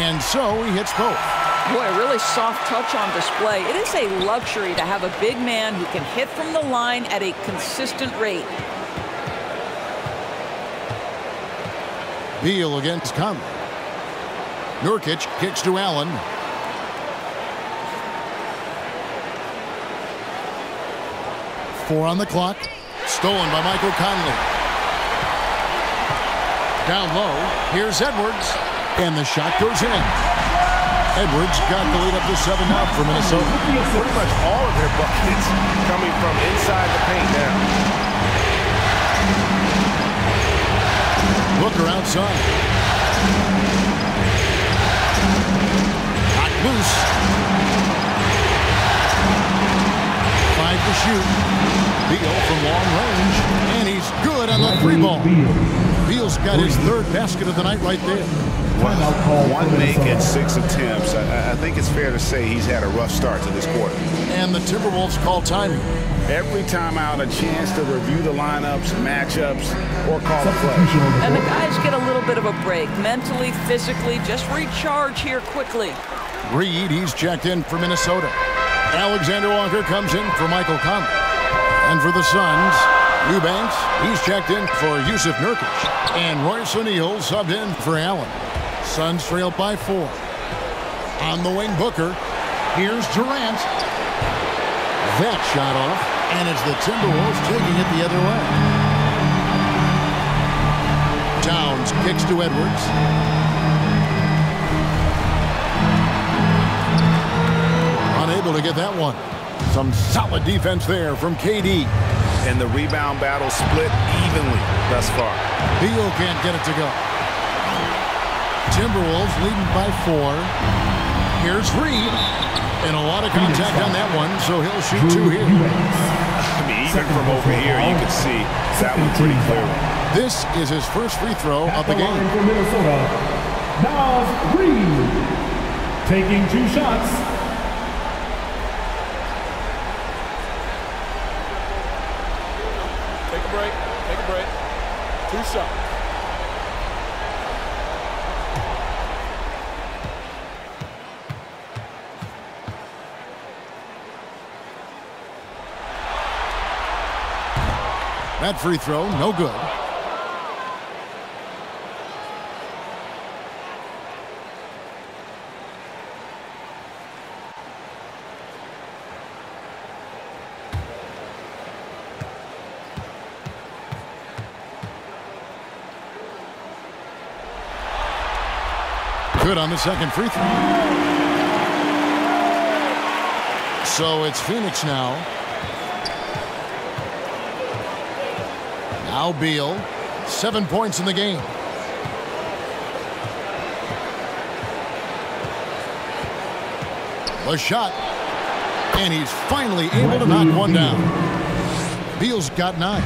And so he hits both. Boy, a really soft touch on display. It is a luxury to have a big man who can hit from the line at a consistent rate. Beal against Conley. Nurkić kicks to Allen. Four on the clock. Stolen by Michael Conley. Down low. Here's Edwards. And the shot goes in. Edwards got the lead up to seven now for Minnesota. Pretty much all of their buckets coming from inside the paint now. Booker outside. Got loose. Five to shoot. Beal from long range. And he's good on the three ball. Beal's got his third basket of the night right there. Wow. One make and six attempts. I, I think it's fair to say he's had a rough start to this quarter. And the Timberwolves call timing. Every time out, a chance to review the lineups, matchups, or call a play. And the guys get a little bit of a break, mentally, physically, just recharge here quickly. Reed, he's checked in for Minnesota. Alexander-Walker comes in for Michael Conley. And for the Suns, Eubanks, he's checked in for Jusuf Nurkić. And Royce O'Neale subbed in for Allen. Suns trail by four. On the wing, Booker. Here's Durant. That shot off, and it's the Timberwolves taking it the other way. Towns kicks to Edwards. Unable to get that one. Some solid defense there from K D. And the rebound battle split evenly thus far. Beal can't get it to go. Timberwolves leading by four. Here's Reed. And a lot of contact on that one, so he'll shoot two here. I mean, even from over here, you can see that one pretty clearly. This is his first free throw of the game. For Minnesota, Nas Reed taking two shots. Take a break. Take a break. Two shots. That free throw, no good. Good on the second free throw. So it's Phoenix now. Now Beal, seven points in the game. A shot, and he's finally able to knock one down. Beal's got nine.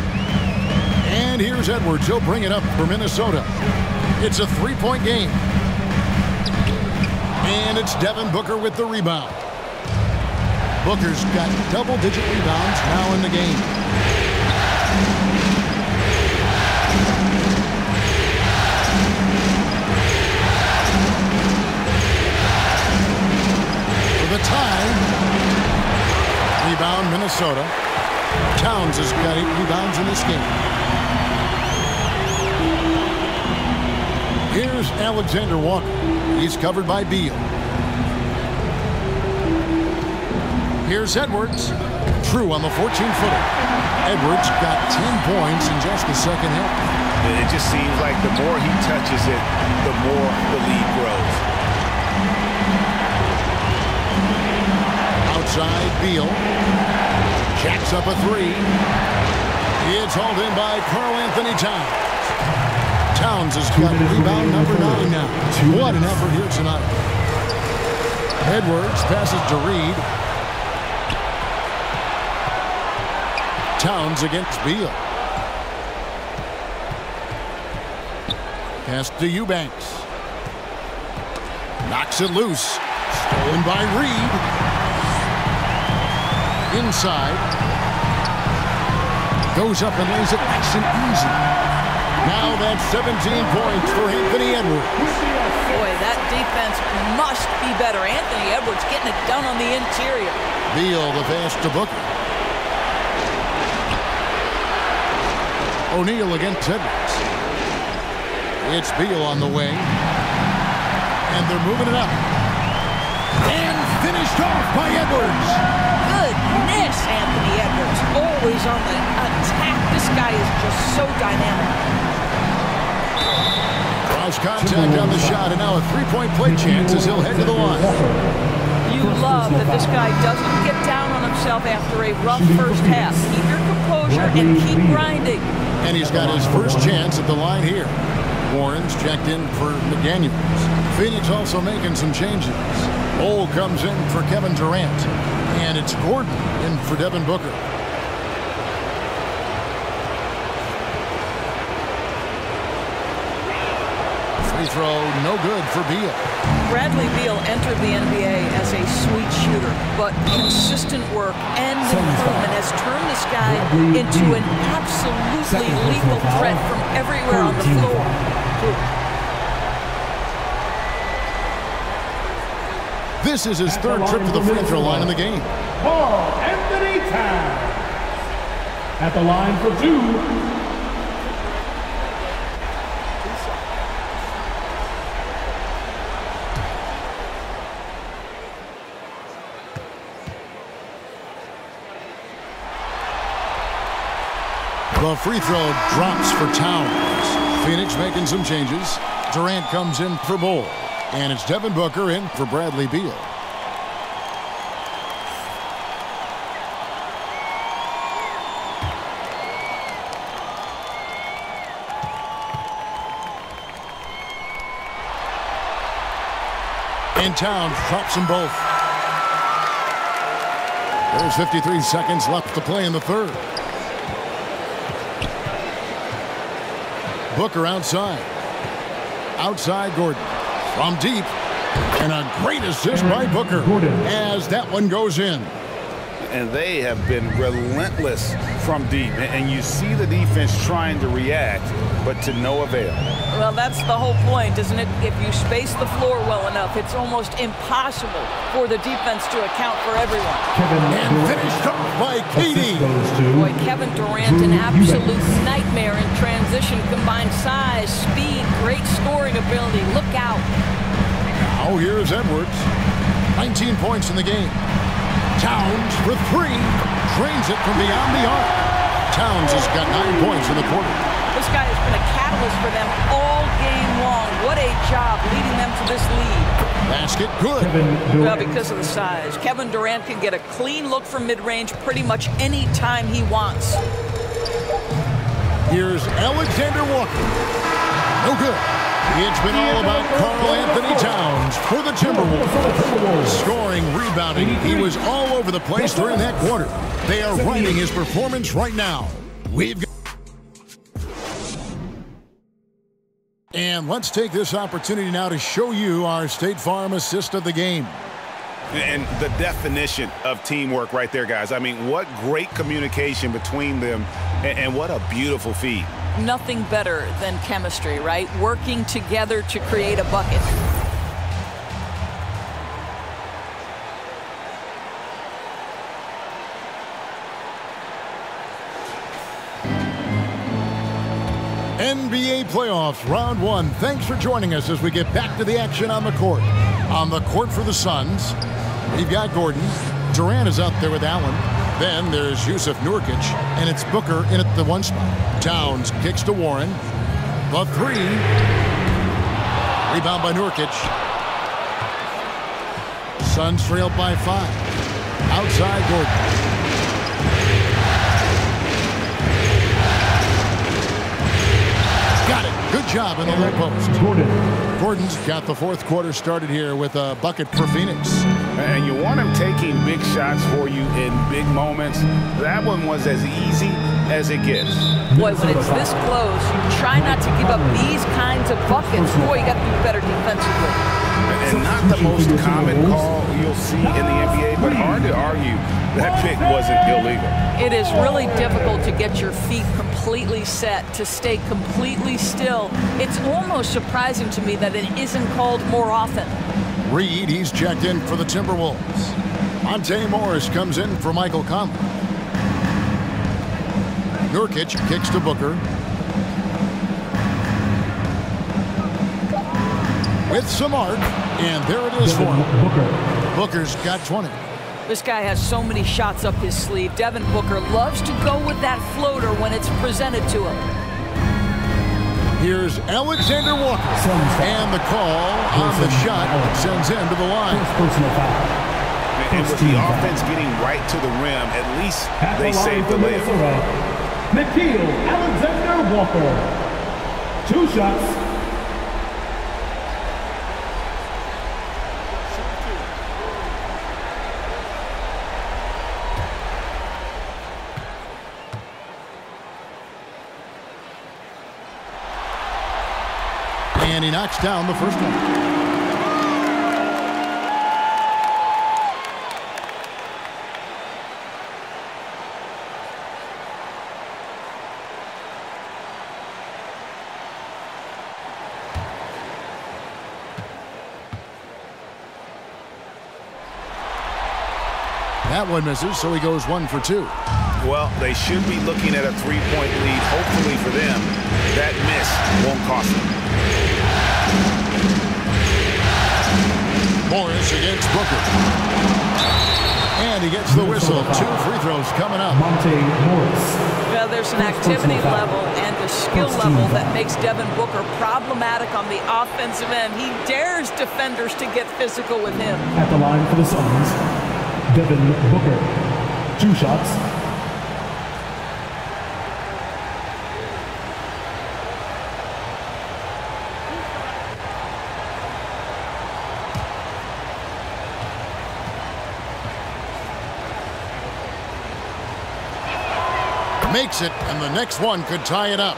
And here's Edwards. He'll bring it up for Minnesota. It's a three-point game. And it's Devin Booker with the rebound. Booker's got double-digit rebounds now in the game. The tie. Rebound Minnesota. Towns has got eight rebounds in this game. Here's Alexander-Walker. He's covered by Beal. Here's Edwards. True on the fourteen-footer. Edwards got ten points in just the second half. And it just seems like the more he touches it, the more the lead grows. Outside, Beal jacks up a three. It's hauled in by Karl Anthony Towns. Towns has got rebound number nine now. What an effort here tonight. Edwards passes to Reed. Towns against Beal. Pass to Eubanks. Knocks it loose. Stolen by Reed. Inside. Goes up and lays it nice and easy. Now that's seventeen points for Anthony Edwards. Boy, that defense must be better. Anthony Edwards getting it done on the interior. Beal the pass to Booker. O'Neal against Edwards. It's Beal on the wing. And they're moving it up. And finished off by Edwards. Goodness, Anthony Edwards. Always on the attack. This guy is just so dynamic. Cross contact on the shot. And now a three-point play chance as he'll head to the line. You love that this guy doesn't get down on himself after a rough first half. Keep your composure and keep grinding. And he's got his first chance at the line here. Warren's checked in for McDaniels. Phoenix also making some changes. Ole comes in for Kevin Durant. And it's Gordon in for Devin Booker. Throw no good for Beal. Bradley Beal entered the N B A as a sweet shooter, but consistent work and improvement has turned this guy into an absolutely lethal threat from everywhere on the floor. This is his third trip to the free throw line in the game. Karl Anthony Towns at the line for two. The free throw drops for Towns. Phoenix making some changes. Durant comes in for Bull. And it's Devin Booker in for Bradley Beal. And Towns drops them both. There's fifty-three seconds left to play in the third. Booker outside. Outside Gordon. From deep. And a great assist by Booker as that one goes in. And they have been relentless from deep. And you see the defense trying to react, but to no avail. Well, that's the whole point, isn't it? If you space the floor well enough, it's almost impossible for the defense to account for everyone. Kevin and finished up by Katie. Boy, Kevin Durant, an absolute nightmare in transition. Combined size, speed, great scoring ability. Look out. Now here's Edwards. nineteen points in the game. Towns for three. Drains it from beyond the arc. Towns has got nine points in the quarter. This guy has been a catalyst for them all game long. What a job leading them to this lead. Basket good. Well, because of the size. Kevin Durant can get a clean look from mid-range pretty much any time he wants. Here's Alexander-Walker. No good. It's been all about Karl Anthony Towns for the Timberwolves. Scoring, rebounding. He was all over the place during that quarter. They are writing his performance right now. We've got And let's take this opportunity now to show you our State Farm assist of the game. And the definition of teamwork right there, guys. I mean, what great communication between them, and, and what a beautiful feed. Nothing better than chemistry, right? Working together to create a bucket. N B A playoffs round one. Thanks for joining us as we get back to the action on the court. On the court for the Suns, we've got Gordon. Durant is out there with Allen. Then there's Jusuf Nurkić, and it's Booker in at the one spot. Towns kicks to Warren. The three. Rebound by Nurkić. Suns trailed by five. Outside Gordon. Got it. Good job in the low post. Gordon. Gordon's got the fourth quarter started here with a bucket for Phoenix. And you want him taking big shots for you in big moments. That one was as easy as it gets. Boy, when it's this close, you try not to give up these kinds of buckets. Boy, you got to do better defensively. And not the most common call you'll see in the N B A, but hard to argue that pick wasn't illegal. It is really difficult to get your feet completely set, to stay completely still. It's almost surprising to me that it isn't called more often. Reed, he's checked in for the Timberwolves. Monte Morris comes in for Michael Conley. Nurkić kicks to Booker. with some art, and there it is for him. Booker. Booker's got twenty. This guy has so many shots up his sleeve. Devin Booker loves to go with that floater when it's presented to him. Here's Alexander-Walker. And the call on the shot sends him to the line. And with the offense getting right to the rim, at least they saved the layup. Nikeil Alexander-Walker. Two shots. And he knocks down the first one. That one misses, so he goes one for two. Well, they should be looking at a three-point lead. Hopefully for them, that miss won't cost them. Morris against Booker. And he gets the whistle. Two free throws coming up. Monte Morris. Well, there's an activity level and a skill level that makes Devin Booker problematic on the offensive end. He dares defenders to get physical with him. At the line for the Suns, Devin Booker. Two shots. Makes it, and the next one could tie it up.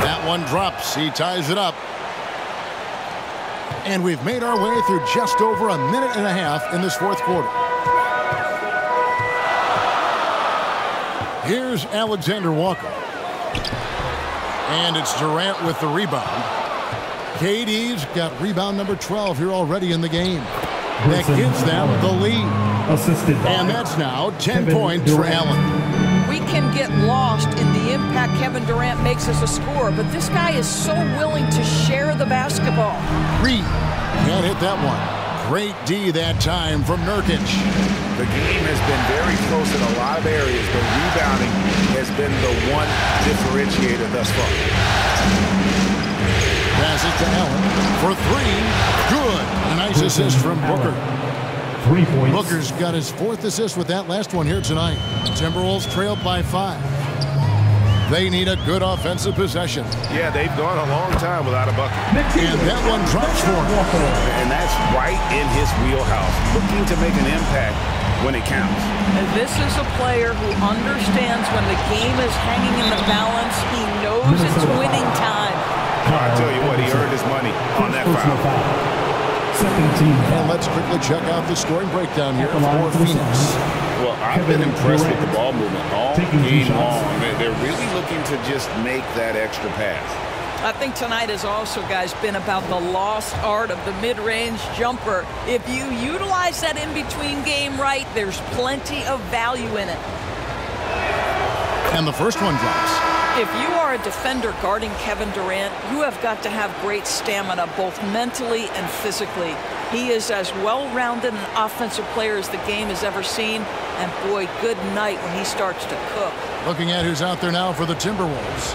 That one drops. He ties it up. And we've made our way through just over a minute and a half in this fourth quarter. Here's Alexander-Walker. And it's Durant with the rebound. K D's got rebound number twelve here already in the game. That gives them the lead. Assisted by and that's now ten points for Allen. We can get lost in the impact Kevin Durant makes as a scorer, but this guy is so willing to share the basketball. Reed can't hit that one. Great D that time from Nurkic. The game has been very close in a lot of areas, but rebounding has been the one differentiator thus far. Pass it to Allen for three. Good. A nice assist from Booker. Three points. Booker's got his fourth assist with that last one here tonight. Timberwolves trailed by five. They need a good offensive possession. Yeah, they've gone a long time without a bucket. And that one drops for him. And that's right in his wheelhouse, looking to make an impact when it counts. And this is a player who understands when the game is hanging in the balance, he knows it's winning time. I tell you what, he earned his money on that foul. And let's quickly check out the scoring breakdown here for Phoenix. Well, I've been impressed with the ball movement all game long. They're really looking to just make that extra pass. I think tonight has also, guys, been about the lost art of the mid-range jumper. If you utilize that in-between game right, there's plenty of value in it. And the first one drops. If you are a defender guarding Kevin Durant, you have got to have great stamina, both mentally and physically. He is as well-rounded an offensive player as the game has ever seen. And, boy, good night when he starts to cook. Looking at who's out there now for the Timberwolves.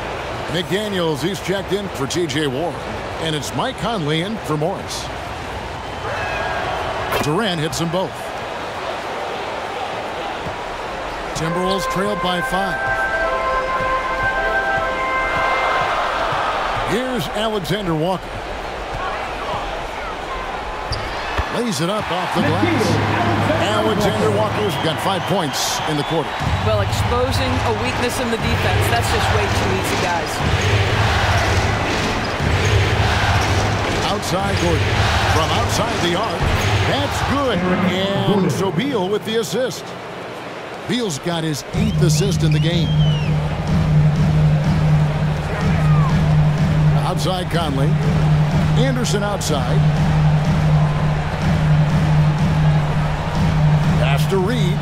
McDaniels, he's checked in for T J Warren. And it's Mike Conley in for Morris. Durant hits them both. Timberwolves trailed by five. Here's Alexander-Walker. Lays it up off the glass. Alexander-Walker's got five points in the quarter. Well, exposing a weakness in the defense. That's just way too easy, guys. Outside Gordon. From outside the arc. That's good. And so Beal with the assist. Beal's got his eighth assist in the game. Outside Conley. Anderson outside. Pass to Reed.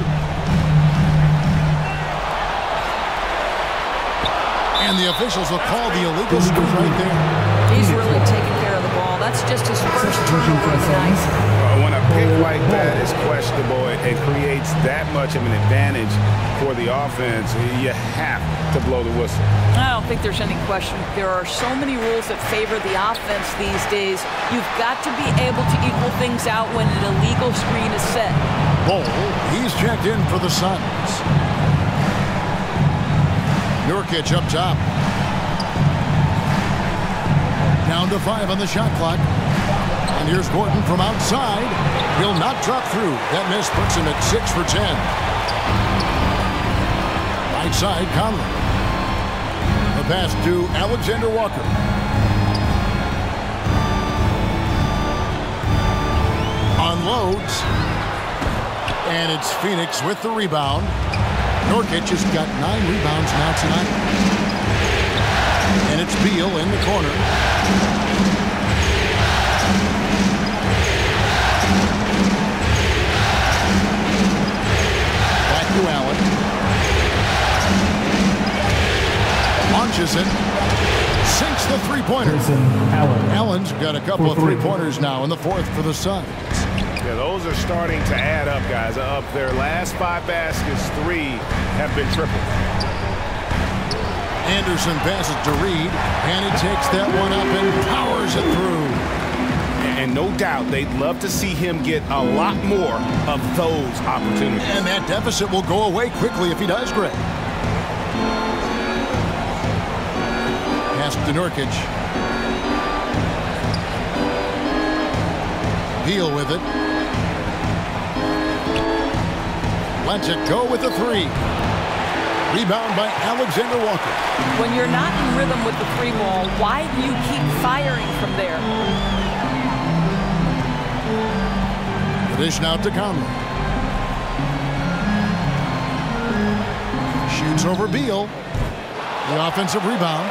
And the officials will call the illegal scores right there. He's really taking care of the ball. That's just his first turnover tonight. When a pick like that is questionable, it creates that much of an advantage for the offense. You have to blow the whistle. I don't think there's any question. There are so many rules that favor the offense these days. You've got to be able to equal things out when an illegal screen is set. Ball, he's checked in for the Suns. Nurkić up top. Down to five on the shot clock. And here's Gordon from outside. He'll not drop through. That miss puts him at six for ten. Right side, Conley. The pass to Alexander-Walker. Unloads. And it's Phoenix with the rebound. Nurkić has got nine rebounds now tonight. And it's Beal in the corner. Allen launches it, sinks the three-pointer. Allen. Allen's got a couple of three-pointers now in the fourth for the Suns. Yeah, those are starting to add up, guys. Up their last five baskets, three have been tripled. Anderson passes to Reed, and he takes that one up and powers it through. And no doubt they'd love to see him get a lot more of those opportunities. And that deficit will go away quickly if he does, Greg. Pass to Nurkić. Deal with it. Lets it go with the three. Rebound by Alexander-Walker. When you're not in rhythm with the three ball, why do you keep firing from there? Dish out to Conley. Shoots over Beal. The offensive rebound.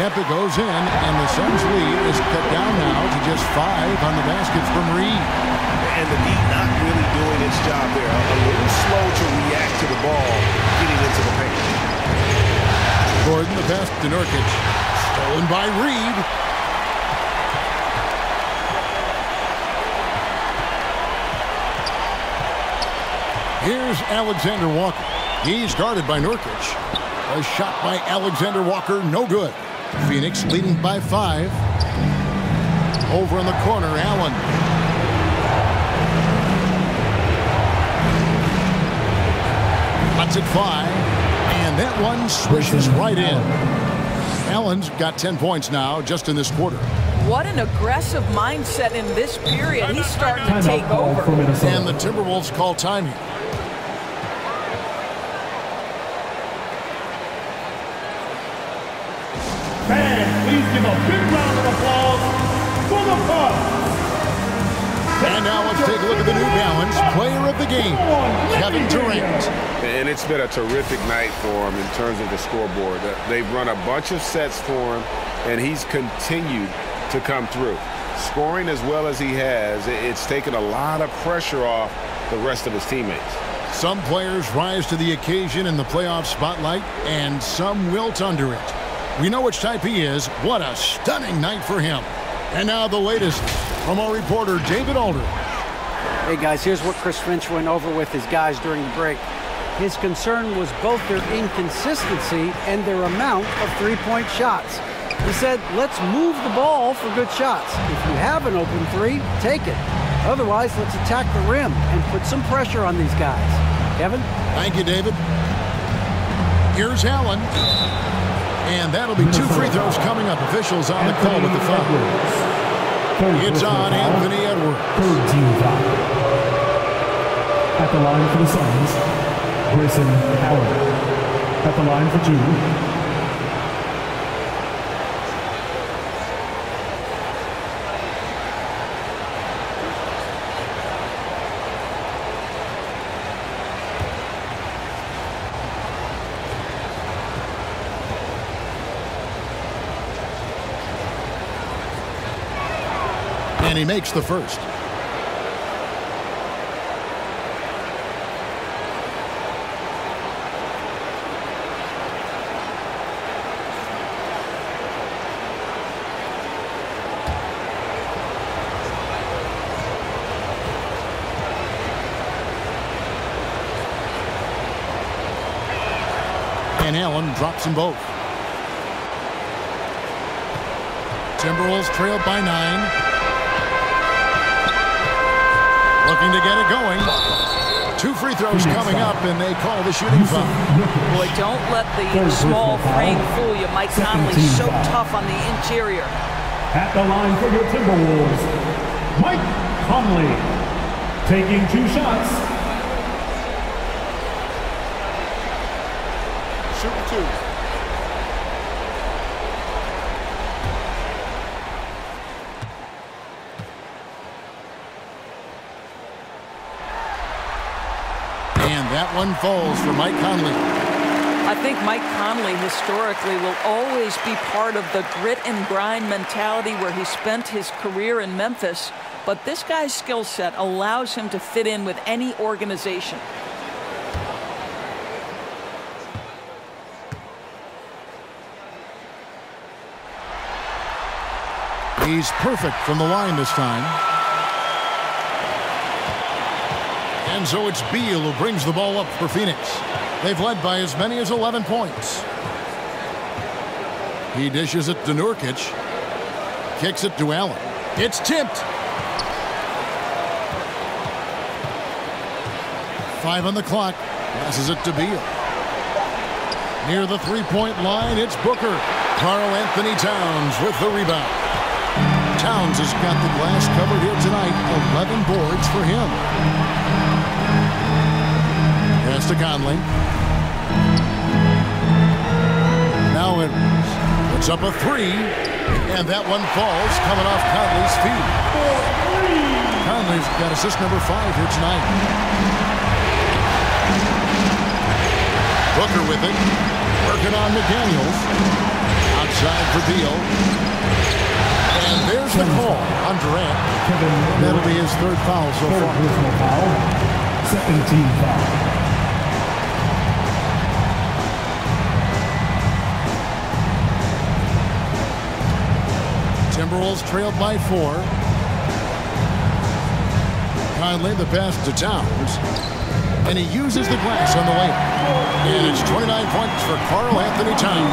Yep, it goes in, and the Suns' lead is cut down now to just five on the baskets from Reed. And the D not really doing its job there. A little slow to react to the ball, getting into the paint. Gordon, the pass to Nurkić. Stolen by Reed. Here's Alexander-Walker. He's guarded by Nurkić. A shot by Alexander-Walker, no good. Phoenix leading by five. Over in the corner, Allen. Cuts it five, and that one swishes right in. Allen's got ten points now, just in this quarter. What an aggressive mindset in this period. He's starting to take over. And the Timberwolves call time here. Please give a big round of applause for the Bucks. And now let's take a look at the New Balance player of the game, Kevin Durant. And it's been a terrific night for him in terms of the scoreboard. They've run a bunch of sets for him, and he's continued to come through. Scoring as well as he has, it's taken a lot of pressure off the rest of his teammates. Some players rise to the occasion in the playoff spotlight, and some wilt under it. We know which type he is. What a stunning night for him. And now the latest from our reporter, David Aldridge. Hey, guys, here's what Chris Finch went over with his guys during the break. His concern was both their inconsistency and their amount of three-point shots. He said, let's move the ball for good shots. If you have an open three, take it. Otherwise, let's attack the rim and put some pressure on these guys. Kevin? Thank you, David. Here's Allen. And that'll be two free throws coming up. Officials on the call with the foul. It's on Anthony Edwards. At the line for the Suns, Grayson Allen. At the line for two, and he makes the first. And Allen drops them both. Timberwolves trailed by nine. Looking to get it going. Two free throws coming up, and they call the shooting foul. Boy, don't let the small frame fool you. Mike Conley so tough on the interior. At the line for your Timberwolves, Mike Conley taking two shots. Shooting two. That one falls for Mike Conley. I think Mike Conley historically will always be part of the grit and grind mentality where he spent his career in Memphis, but this guy's skill set allows him to fit in with any organization. He's perfect from the line this time. And so it's Beal who brings the ball up for Phoenix. They've led by as many as eleven points. He dishes it to Nurkic. Kicks it to Allen. It's tipped. Five on the clock. Passes it to Beal. Near the three-point line, it's Booker. Karl Anthony Towns with the rebound. Towns has got the glass covered here tonight. eleven boards for him. To Conley. Now it puts up a three, and that one falls coming off Conley's feet. Conley's got assist number five here tonight. Booker with it, working on McDaniels. Outside for Beal. And there's the call on Durant. That'll be his third foul so far. seventeenth foul. Timberwolves trailed by four. Conley the pass to Towns, and he uses the glass on the way. And it's twenty-nine points for Karl Anthony Towns.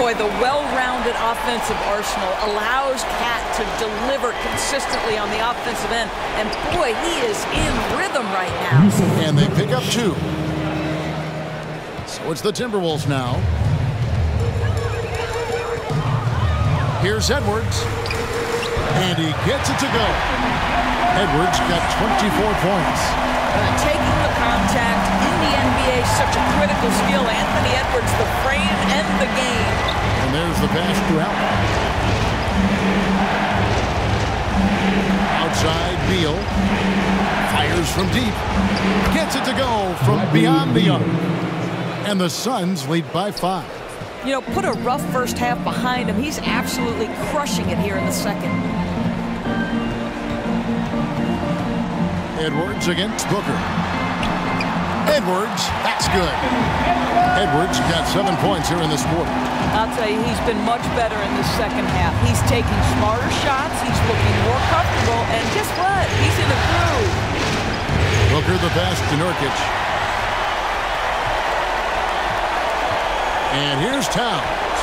Boy, the well-rounded offensive arsenal allows Cat to deliver consistently on the offensive end. And boy, he is in rhythm right now. And they pick up two. So it's the Timberwolves now. Here's Edwards, and he gets it to go. Edwards got twenty-four points. Taking the contact in the N B A is such a critical skill. Anthony Edwards, the frame and the game. And there's the pass to Allen. Outside, Beal. Fires from deep. Gets it to go from beyond the arc. And the Suns lead by five. You know, put a rough first half behind him. He's absolutely crushing it here in the second. Edwards against Booker. Edwards, that's good. Edwards got seven points here in this quarter. I'll tell you, he's been much better in the second half. He's taking smarter shots. He's looking more comfortable. And guess what? He's in the groove. Booker the pass to Nurkic. And here's Towns.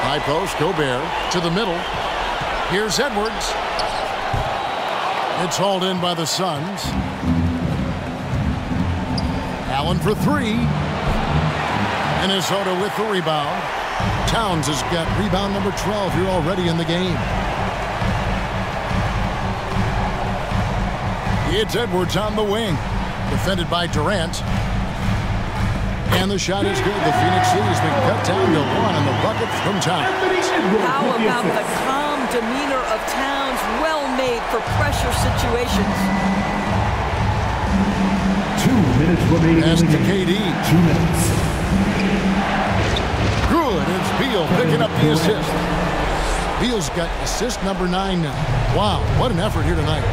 High post, Gobert to the middle. Here's Edwards. It's hauled in by the Suns. Allen for three. Minnesota with the rebound. Towns has got rebound number twelve here already in the game. It's Edwards on the wing. Defended by Durant. And the shot is good. The Phoenix Suns has been cut down to one in the bucket from Towns. How about the calm demeanor of Towns, well made for pressure situations. Two minutes remaining. Pass to K D. Two minutes. Good. It's Beal picking up the assist. Beal's got assist number nine now. Wow, what an effort here tonight.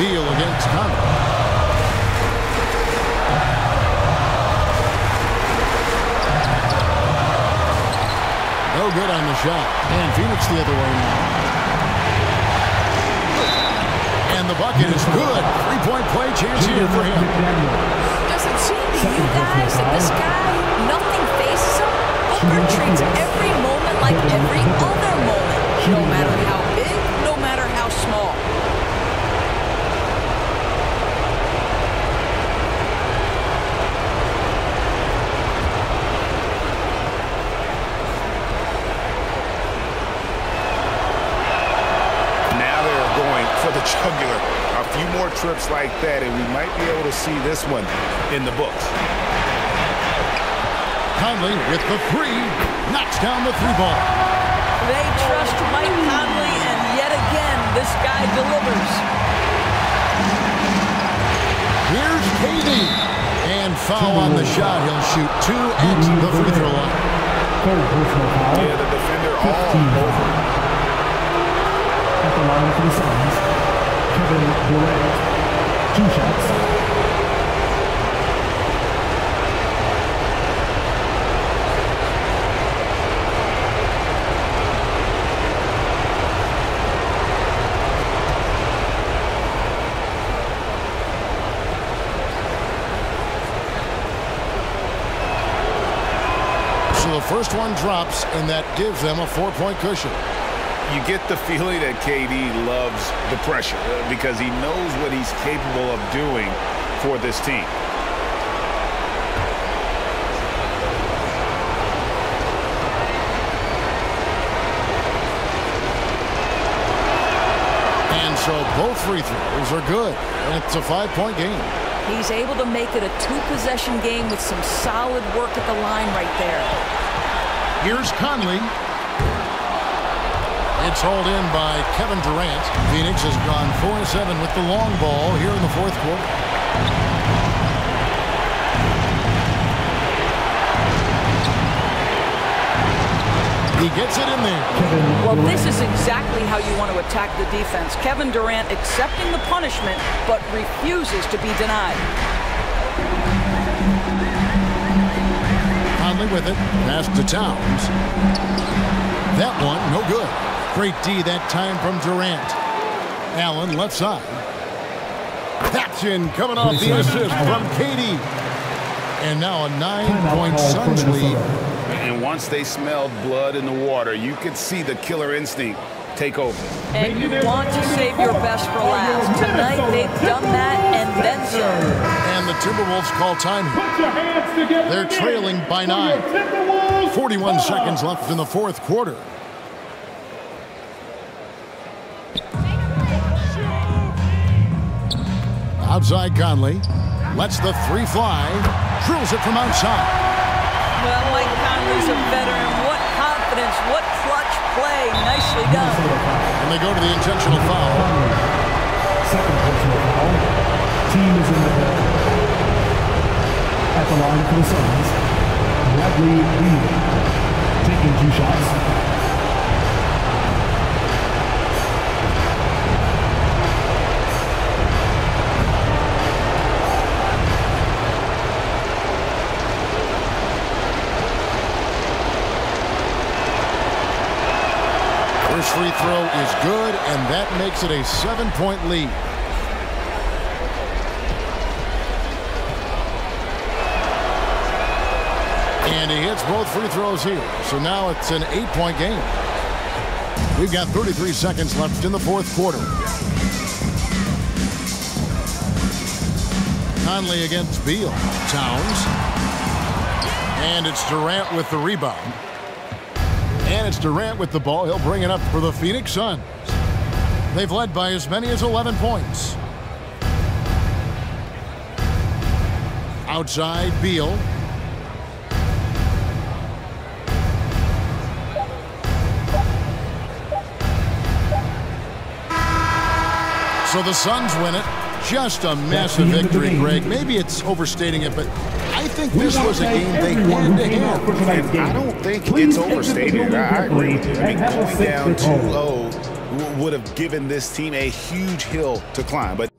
Beal against Conley. No good on the shot. And Phoenix the other way now. And the bucket is good. Three-point play chance here for him. Does it seem to you guys that this guy, nothing faces him? Booker treats every moment like every other moment, no matter how big, no matter how small. Jugular. A few more trips like that, and we might be able to see this one in the books. Conley with the three, knocks down the three ball. They trust Mike Conley, and yet again, this guy delivers. Here's K D, and foul on the shot. He'll shoot two at the free throw line. Yeah, the defender all over. At the line for the Suns. Kevin Durant, two shots. So the first one drops, and that gives them a four-point cushion. You get the feeling that K D loves the pressure because he knows what he's capable of doing for this team. And so both free throws are good. And it's a five-point game. He's able to make it a two-possession game with some solid work at the line right there. Here's Conley. It's hauled in by Kevin Durant. Phoenix has gone four to seven with the long ball here in the fourth quarter. He gets it in there. Well, this is exactly how you want to attack the defense. Kevin Durant accepting the punishment, but refuses to be denied. Conley with it. Pass to Towns. That one, no good. Great D that time from Durant. Allen left side. Action coming off the assist from K D. And now a nine-point Suns lead. And once they smelled blood in the water, you could see the killer instinct take over. And you want to save your best for last. Tonight they've done that and then some. And the Timberwolves call time here. They're trailing by nine. forty-one seconds left in the fourth quarter. Outside Conley, lets the three fly, drills it from outside. Well, Mike Conley's a veteran. What confidence, what clutch play. Nicely done. And they go to the intentional foul. Second personal foul. Team is in the back. At the line for the Suns, Bradley Beal taking two shots. Free throw is good, and that makes it a seven-point lead. And he hits both free throws here, so now it's an eight-point game. We've got thirty-three seconds left in the fourth quarter. Conley against Beal. Towns. And it's Durant with the rebound. And it's Durant with the ball. He'll bring it up for the Phoenix Suns. They've led by as many as eleven points. Outside, Beal. So the Suns win it. just a massive victory, Greg. Maybe it's overstating it, but I think this was a game they had to handle. I don't think it's overstated. I agree with you. I mean, going down too low would have given this team a huge hill to climb. But